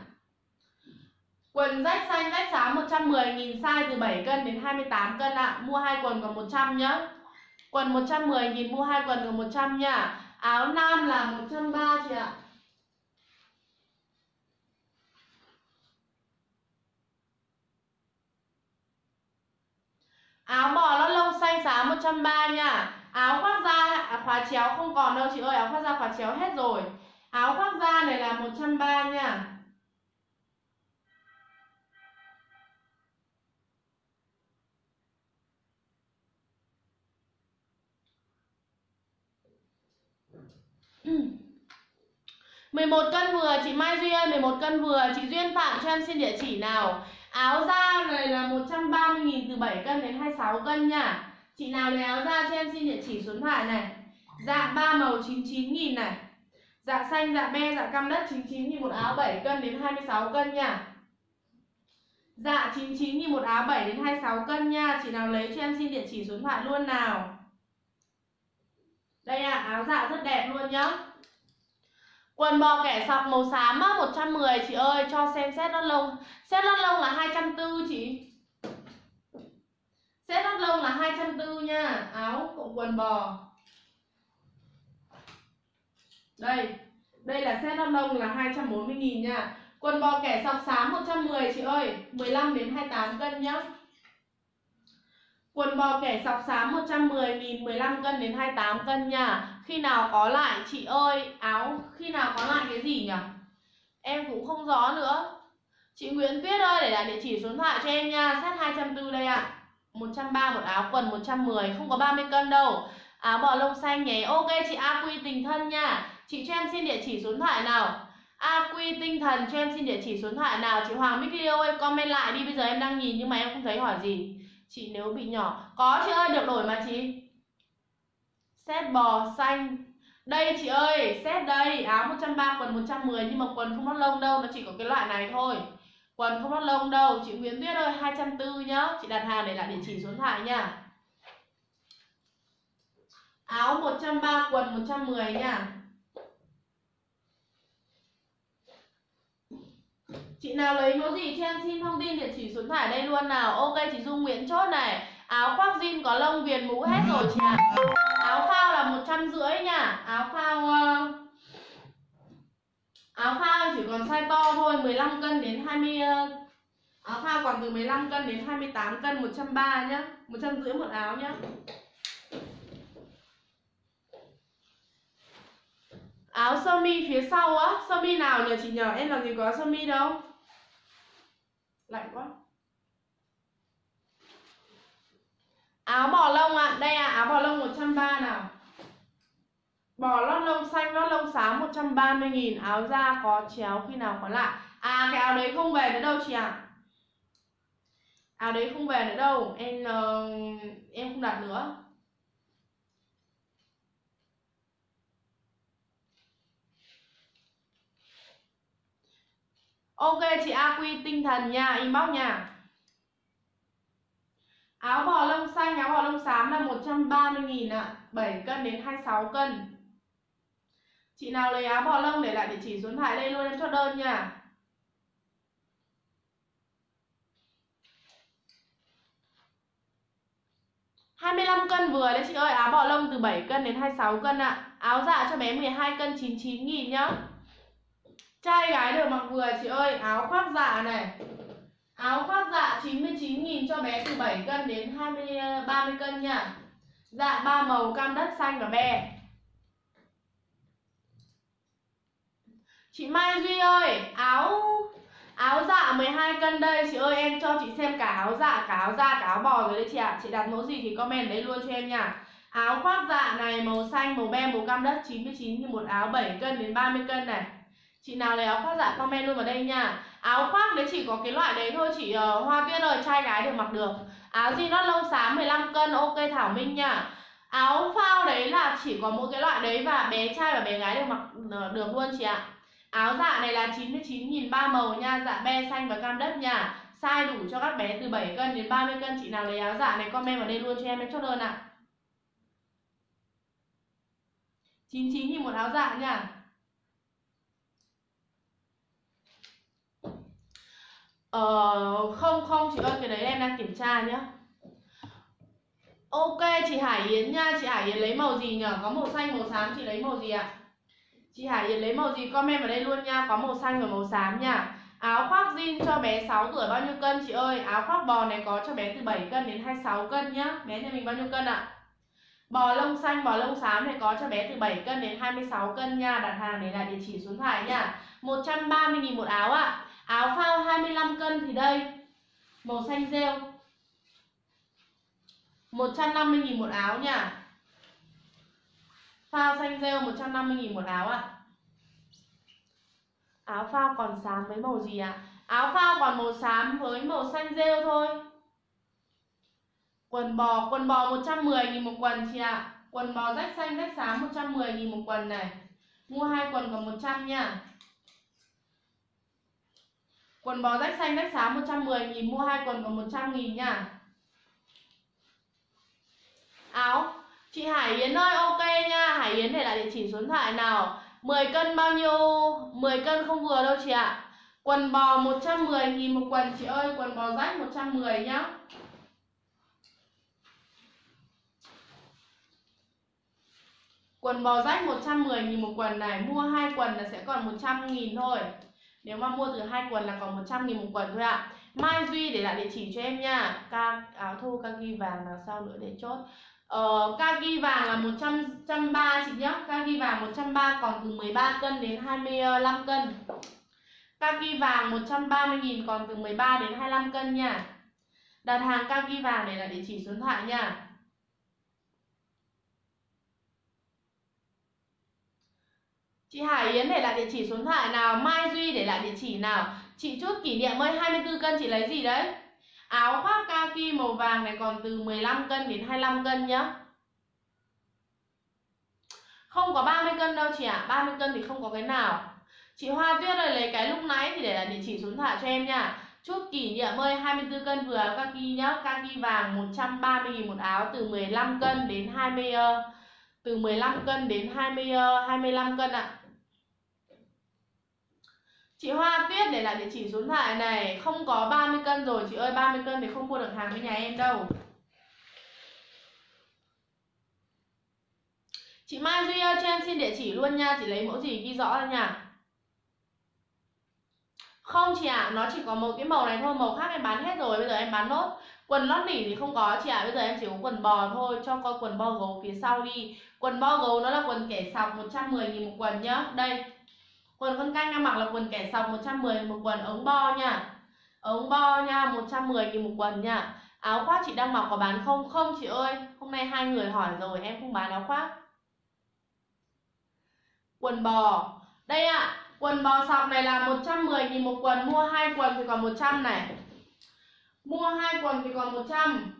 Quần rách xanh rách xám một trăm mười nghìn, size từ bảy cân đến hai mươi tám cân ạ. À. Mua hai quần còn một trăm nhá. Quần một trăm mười nghìn, mua hai quần còn một trăm nha. Áo nam là một trăm ba mươi chị ạ. Áo bò lót lông xanh xám một trăm ba mươi nha. Áo khoác da khóa chéo không còn đâu chị ơi, áo khoác da khóa chéo hết rồi. Áo khoác da này là một trăm ba mươi nha. mười một cân vừa chị Mai Duy ơi, mười một cân vừa. Chị Duyên Phạm cho em xin địa chỉ nào. Áo da này là một trăm ba mươi nghìn từ bảy cân đến hai mươi sáu cân nha. Chị nào lấy áo da cho em xin địa chỉ số điện thoại này. Dạng ba màu chín mươi chín nghìn này. Dạng xanh, dạng be, dạng cam đất chín mươi chín nghìn một áo, bảy cân đến hai mươi sáu cân nha. Dạng chín mươi chín nghìn một áo, bảy đến hai mươi sáu cân nha. Chị nào lấy cho em xin địa chỉ số điện thoại luôn nào. Đây ạ, à, áo dạ rất đẹp luôn nhá. Quần bò kẻ sọc màu xám á, một trăm mười chị ơi, cho xem set lót lông. Set lót lông là hai trăm bốn mươi chị. Set lót lông là hai trăm bốn mươi nha. Áo cộng quần bò. Đây, đây là set lót lông là hai trăm bốn mươi nghìn nha. Quần bò kẻ sọc xám một trăm mười chị ơi, mười lăm đến hai mươi tám cân nhá. Quần bò kẻ sọc xám một trăm mười nghìn mười lăm cân đến hai mươi tám cân nha. Khi nào có lại chị ơi, áo khi nào có lại cái gì nhỉ? Em cũng không rõ nữa. Chị Nguyễn Tuyết ơi, để lại địa chỉ số điện thoại cho em nha. Sát hai trăm bốn mươi đây ạ. À. một trăm ba mươi một áo quần một trăm mười, không có ba mươi cân đâu. Áo bò lông xanh nhé. Ok chị A Quy Tình Thân nha. Chị cho em xin địa chỉ số điện thoại nào. A Quy Tinh Thần cho em xin địa chỉ số điện thoại nào. Chị Hoàng Bích Liêu ơi, comment lại đi, bây giờ em đang nhìn nhưng mà em không thấy hỏi gì. Chị nếu bị nhỏ. Có chị ơi, được đổi mà chị. Set bò xanh. Đây chị ơi, set đây. Áo một trăm ba mươi, quần một trăm mười. Nhưng mà quần không lót lông đâu, nó chỉ có cái loại này thôi. Quần không lót lông đâu. Chị Nguyễn Tuyết ơi, hai trăm bốn mươi nhá. Chị đặt hàng để lại địa chỉ số điện thoại nha. Áo một trăm ba mươi, quần một trăm mười nha. Chị nào lấy mẫu gì cho em xin thông tin địa chỉ số điện thoại đây luôn nào. Ok chị Dung Nguyễn chốt này. Áo khoác jean có lông viền mũ hết rồi chị ạ. Áo phao là một trăm rưỡi nha. Áo phao uh... áo phao chỉ còn size to thôi, mười lăm cân đến hai mươi. Áo phao còn từ mười lăm cân đến hai mươi tám cân, một trăm ba mươi nhá. một trăm rưỡi một áo nhá. Áo sơ mi phía sau á, sơ mi nào nhờ chị nhờ, em làm gì có sơ mi đâu. Lạnh quá. Áo bò lông ạ, à. Đây à, áo bò lông một trăm ba mươi nào. Bò lót lông xanh, lót lông xám một trăm ba mươi nghìn. Áo da có chéo khi nào có lại. À cái áo đấy không về nữa đâu chị ạ. À. Áo đấy không về nữa đâu, em uh, em không đặt nữa. Ok chị A Quy Tinh Thần nha, inbox nha. Áo bò lông xanh, áo bò lông xám là một trăm ba mươi nghìn ạ, bảy cân đến hai mươi sáu cân. Chị nào lấy áo bò lông để lại địa chỉ số điện thoại đây luôn, em chốt đơn nha. hai mươi lăm cân vừa đấy chị ơi, áo bò lông từ bảy cân đến hai mươi sáu cân ạ. Áo dạ cho bé mười hai cân chín mươi chín nghìn nhá. Trai gái đều mặc vừa chị ơi. Áo khoác dạ này. Áo khoác dạ chín mươi chín nghìn cho bé từ bảy cân đến hai mươi, ba mươi cân nha. Dạ ba màu cam đất xanh và be. Chị Mai Duy ơi, áo áo dạ mười hai cân đây chị ơi, em cho chị xem cả áo dạ, cả áo da, cả áo bò rồi đấy chị ạ. À. Chị đặt mẫu gì thì comment đấy luôn cho em nha. Áo khoác dạ này màu xanh, màu be, màu cam đất chín mươi chín nghìn một áo, bảy cân đến ba mươi cân này. Chị nào lấy áo khoác dạ comment luôn vào đây nha. Áo khoác đấy chỉ có cái loại đấy thôi chị uh, Hoa Tuyết ơi, trai gái đều mặc được. Áo jean lót lông xám mười lăm cân, ok Thảo Minh nha. Áo phao đấy là chỉ có mỗi cái loại đấy và bé trai và bé gái đều mặc uh, được luôn chị ạ. À. Áo dạ này là chín mươi chín nghìn ba màu nha, dạ be xanh và cam đất nha. Size đủ cho các bé từ bảy cân đến ba mươi cân, chị nào lấy áo dạ này comment vào đây luôn cho em em chốt đơn ạ. À. chín mươi chín nghìn một áo dạ nha. Ờ, không không chị ơi, cái đấy em đang kiểm tra nhá. Ok chị Hải Yến nha, chị Hải Yến lấy màu gì nhở? Có màu xanh màu xám, chị lấy màu gì ạ? Chị Hải Yến lấy màu gì comment vào đây luôn nha, có màu xanh và màu xám nha. Áo khoác jean cho bé sáu tuổi bao nhiêu cân chị ơi? Áo khoác bò này có cho bé từ bảy cân đến hai mươi sáu cân nhá. Bé nhà mình bao nhiêu cân ạ? Bò lông xanh, bò lông xám này có cho bé từ bảy cân đến hai mươi sáu cân nha. Đặt hàng để lại địa chỉ số điện thoại nha. một trăm ba mươi nghìn một áo ạ. Áo phao hai mươi lăm cân thì đây, màu xanh rêu, một trăm năm mươi nghìn một áo nha. Phao xanh rêu một trăm năm mươi nghìn một áo ạ. À. Áo phao còn xám với màu gì ạ? À? Áo phao còn màu xám với màu xanh rêu thôi. Quần bò, quần bò một trăm mười nghìn một quần chị ạ. À. Quần bò rách xanh rách xám một trăm mười nghìn một quần này. Mua hai quần còn một trăm nha. Quần bò rách xanh rách xám một trăm mười nghìn, mua hai quần có một trăm nghìn nha. Áo, chị Hải Yến ơi, ok nha. Hải Yến để lại địa chỉ số điện thoại nào. mười cân bao nhiêu? mười cân không vừa đâu chị ạ. À. Quần bò một trăm mười nghìn một quần chị ơi, quần bò rách một trăm mười nhá. Quần bò rách một trăm mười nghìn một quần này, mua hai quần là sẽ còn một trăm nghìn thôi. Nếu mà mua từ hai quần là còn một trăm nghìn một quần thôi ạ. À. Mai Duy để lại địa chỉ cho em nha. Ca áo thô kaki vàng là sao nữa để chốt. Ờ, kaki vàng là một trăm ba mươi chị nhé. Kaki vàng một trăm ba mươi còn từ mười ba cân đến hai mươi lăm cân. Kaki vàng một trăm ba mươi nghìn còn từ mười ba đến hai mươi lăm cân nha. Đặt hàng kaki vàng để lại địa chỉ số điện thoại nha. Chị Hải Yến để lại địa chỉ số điện thoại nào. Mai Duy để lại địa chỉ nào. Chị Chút Kỷ Niệm ơi, hai mươi tư cân chị lấy gì đấy? Áo khoác kaki màu vàng này còn từ mười lăm cân đến hai mươi lăm cân nhá. Không có ba mươi cân đâu chị ạ. À, ba mươi cân thì không có cái nào. Chị Hoa Tuyết ơi, lấy cái lúc nãy thì để lại địa chỉ số điện thoại cho em nha. Chút Kỷ Niệm ơi, hai mươi tư cân vừa áo kaki nhá. Kaki vàng một trăm ba mươi nghìn một áo từ mười lăm cân đến hai mươi từ mười lăm cân đến hai mươi hai mươi lăm cân ạ. À, chị Hoa Tuyết để lại địa chỉ số điện thoại này. Không có ba mươi cân rồi chị ơi, ba mươi cân thì không mua được hàng với nhà em đâu. Chị Mai Duy ơi, cho em xin địa chỉ luôn nha. Chị lấy mẫu gì ghi rõ ra nha. Không chị ạ, à, nó chỉ có một cái màu này thôi, màu khác em bán hết rồi, bây giờ em bán nốt. Quần lót nỉ thì không có chị ạ, à, bây giờ em chỉ có quần bò thôi. Cho coi quần bo gấu phía sau đi. Quần bo gấu nó là quần kẻ sọc một trăm mười nghìn một quần nhá. Đây, quần con canh đang mặc là quần kẻ sọc một trăm mười nghìn một quần, ống bo nha. Ống bo nha, một trăm mười nghìn một quần nha. Áo khoác chị đang mặc có bán không? Không chị ơi, hôm nay hai người hỏi rồi, em không bán áo khoác. Quần bò, đây ạ, à, quần bò sọc này là một trăm mười nghìn một quần, mua hai quần thì còn một trăm này. Mua hai quần thì còn một trăm.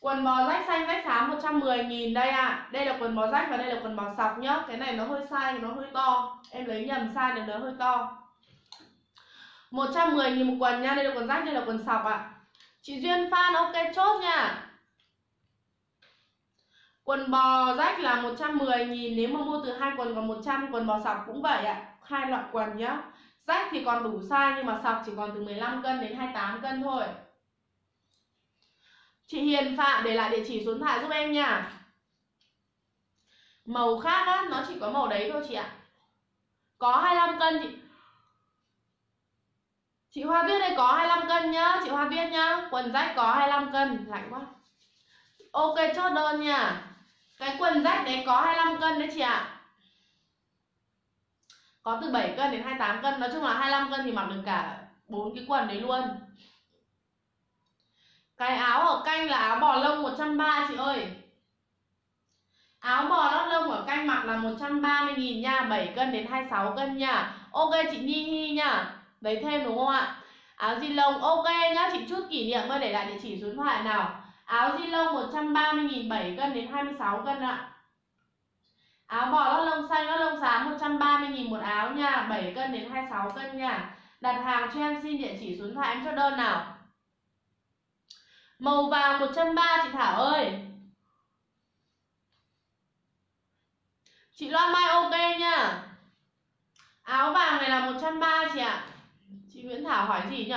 Quần bò rách xanh rách xám một trăm mười nghìn đây ạ. À, đây là quần bò rách và đây là quần bò sọc nhá. Cái này nó hơi size, nó hơi to. Em lấy nhầm size này, nó hơi to. một trăm mười nghìn một quần nha. Đây là quần rách, đây là quần sọc ạ. À, chị Duyên Phan ok chốt nha. Quần bò rách là một trăm mười nghìn, nếu mà mua từ hai quần còn một trăm, quần bò sọc cũng vậy ạ. À, hai loại quần nhá. Rách thì còn đủ size nhưng mà sọc chỉ còn từ mười lăm cân đến hai mươi tám cân thôi. Chị Hiền Phạm để lại địa chỉ số điện thoại giúp em nha. Màu khác á, nó chỉ có màu đấy thôi chị ạ. À, có hai mươi lăm cân chị. Chị Hoa Tuyết đây có hai mươi lăm cân nhá, chị Hoa Tuyết nhá. Quần rách có hai mươi lăm cân, lạnh quá. Ok chốt đơn nha. Cái quần rách đấy có hai mươi lăm cân đấy chị ạ. À, có từ bảy cân đến hai mươi tám cân, nói chung là hai mươi lăm cân thì mặc được cả bốn cái quần đấy luôn. Cái áo ở canh là áo bò lông một trăm ba mươi chị ơi. Áo bò lót lông ở canh mặc là một trăm ba mươi nghìn nha, bảy cân đến hai mươi sáu cân nha. Ok chị Nhi Hi nha. Đấy thêm đúng không ạ? Áo di lông ok nhá, chị Chút Kỷ Niệm ơi để lại địa chỉ số điện thoại nào. Áo di lông một trăm ba mươi nghìn, bảy cân đến hai mươi sáu cân ạ. Áo bò lót lông xanh lót lông xám một trăm ba mươi nghìn một áo nha, bảy cân đến hai mươi sáu cân nha. Đặt hàng cho em xin địa chỉ số điện thoại em cho đơn nào. Màu vàng một trăm ba mươi chị Thảo ơi. Chị Loan Mai ok nha. Áo vàng này là một trăm ba mươi chị ạ. À, chị Nguyễn Thảo hỏi gì nhỉ?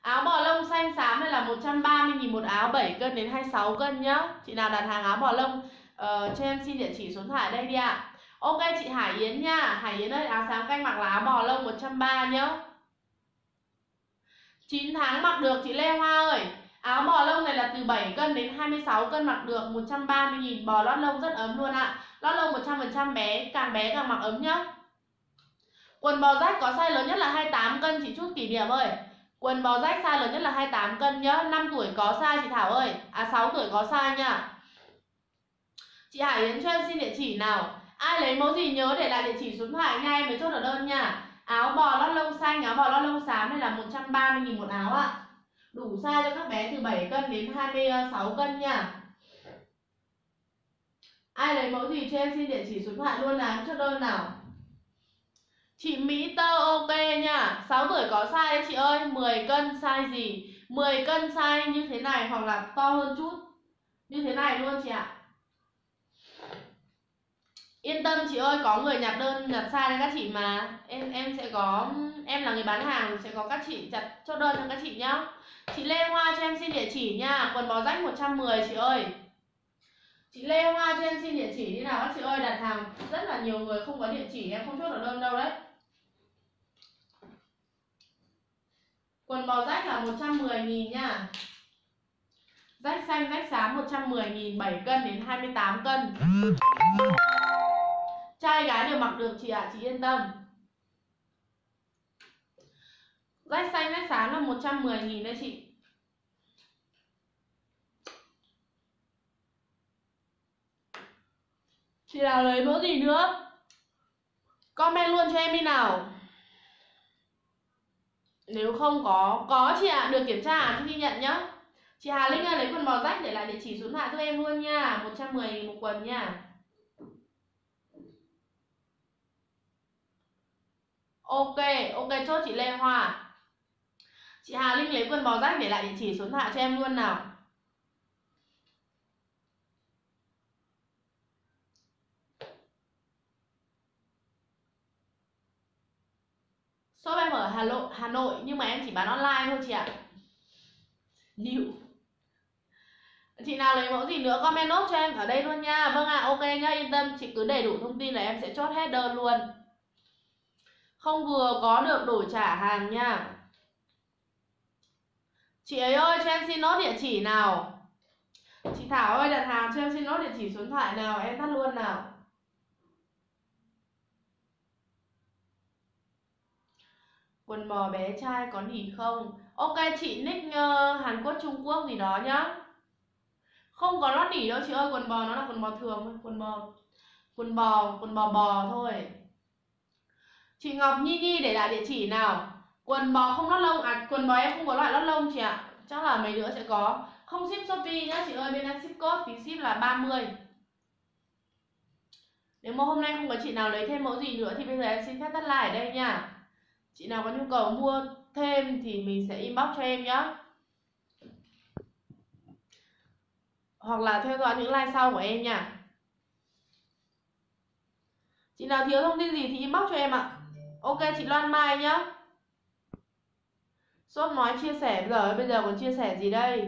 Áo bò lông xanh xám này là một trăm ba mươi nghìn một áo, bảy cân đến hai mươi sáu cân nhá. Chị nào đặt hàng áo bò lông uh, cho em xin địa chỉ số điện thoại đây đi ạ. À, ok chị Hải Yến nha. Hải Yến ơi, áo sáng canh mặc là áo bò lông một trăm ba mươi nhá. chín tháng mặc được chị Lê Hoa ơi. Áo bò lông này là từ bảy cân đến hai mươi sáu cân mặc được, một trăm ba mươi nghìn, bò lót lông rất ấm luôn ạ. À, lót lông một trăm phần trăm bé, càng bé càng mặc ấm nhá. Quần bò rách có size lớn nhất là hai mươi tám cân chị Chút Kỷ Niệm ơi. Quần bò rách size lớn nhất là hai mươi tám cân nhá. năm tuổi có size chị Thảo ơi. À sáu tuổi có size nha. Chị Hải Yến cho em xin địa chỉ nào. Ai lấy mẫu gì nhớ để lại địa chỉ số điện thoại nha, em mới chốt ở đơn nha. Áo bò lót lông xanh, áo bò lót lông xám này là một trăm ba mươi nghìn một áo ạ. À, đủ size cho các bé từ bảy cân đến hai mươi sáu cân nha. Ai lấy mẫu gì cho em xin địa chỉ số điện thoại luôn là em chốt đơn nào. Chị Mỹ Tơ ok nha. sáu tuổi có size đấy chị ơi. mười cân size gì? mười cân size như thế này hoặc là to hơn chút. Như thế này luôn chị ạ. À, yên tâm chị ơi, có người nhặt đơn nhặt size cho các chị mà. Em em sẽ có, em là người bán hàng sẽ có các chị chặt chốt đơn cho các chị nhá. Chị Lê Hoa cho em xin địa chỉ nha. Quần bó rách một trăm mười chị ơi. Chị Lê Hoa cho em xin địa chỉ đi nào các chị ơi, đặt hàng rất là nhiều người không có địa chỉ, em không chốt được đơn đâu đấy. Quần bò rách là một trăm mười nghìn nha. Rách xanh, rách xám một trăm mười nghìn, bảy cân đến hai mươi tám cân. Trai gái đều mặc được chị ạ, à, chị yên tâm. Rách xanh, rách xám là một trăm mười nghìn đấy chị. Chị nào lấy mẫu gì nữa? Comment luôn cho em đi nào. Nếu không có, có chị ạ, à, được kiểm tra thì ghi nhận nhá. Chị Hà Linh ơi, lấy quần bò rách để lại địa chỉ xuống hạ cho em luôn nha, một trăm mười nghìn một quần nha. Ok, ok, chốt chị Lê Hoa. Chị Hà Linh lấy quần bò rách để lại địa chỉ xuống hạ cho em luôn nào. Shop em ở Hà Nội, Hà Nội nhưng mà em chỉ bán online thôi chị ạ. Điệu. Chị nào lấy mẫu gì nữa comment nốt cho em ở đây luôn nha. Vâng ạ, à, ok nhá, yên tâm, chị cứ đầy đủ thông tin là em sẽ chốt hết đơn luôn. Không vừa có được đổi trả hàng nha. Chị ấy ơi, cho em xin nốt địa chỉ nào. Chị Thảo ơi, đặt hàng cho em xin nốt địa chỉ số điện thoại nào, em tắt luôn nào. Quần bò bé trai có nỉ không? Ok chị nick uh, Hàn Quốc Trung Quốc gì đó nhá. Không có lót nỉ đâu chị ơi, quần bò nó là quần bò thường, quần bò quần bò quần bò bò thôi. Chị Ngọc Nhi Nhi để lại địa chỉ nào. Quần bò không lót lông à? Quần bò em không có loại lót lông chị ạ, à. Chắc là mấy đứa sẽ có. Không ship Shopee nhá chị ơi, bên em ship code phí ship là ba mươi. Nếu mà hôm nay không có chị nào lấy thêm mẫu gì nữa thì bây giờ em xin phép tắt lại ở đây nha. Chị nào có nhu cầu mua thêm thì mình sẽ inbox cho em nhé. Hoặc là theo dõi những like sau của em nha. Chị nào thiếu thông tin gì thì inbox cho em ạ. À. Ok chị Loan Mai nhá. Shop nói chia sẻ rồi, bây giờ còn chia sẻ gì đây?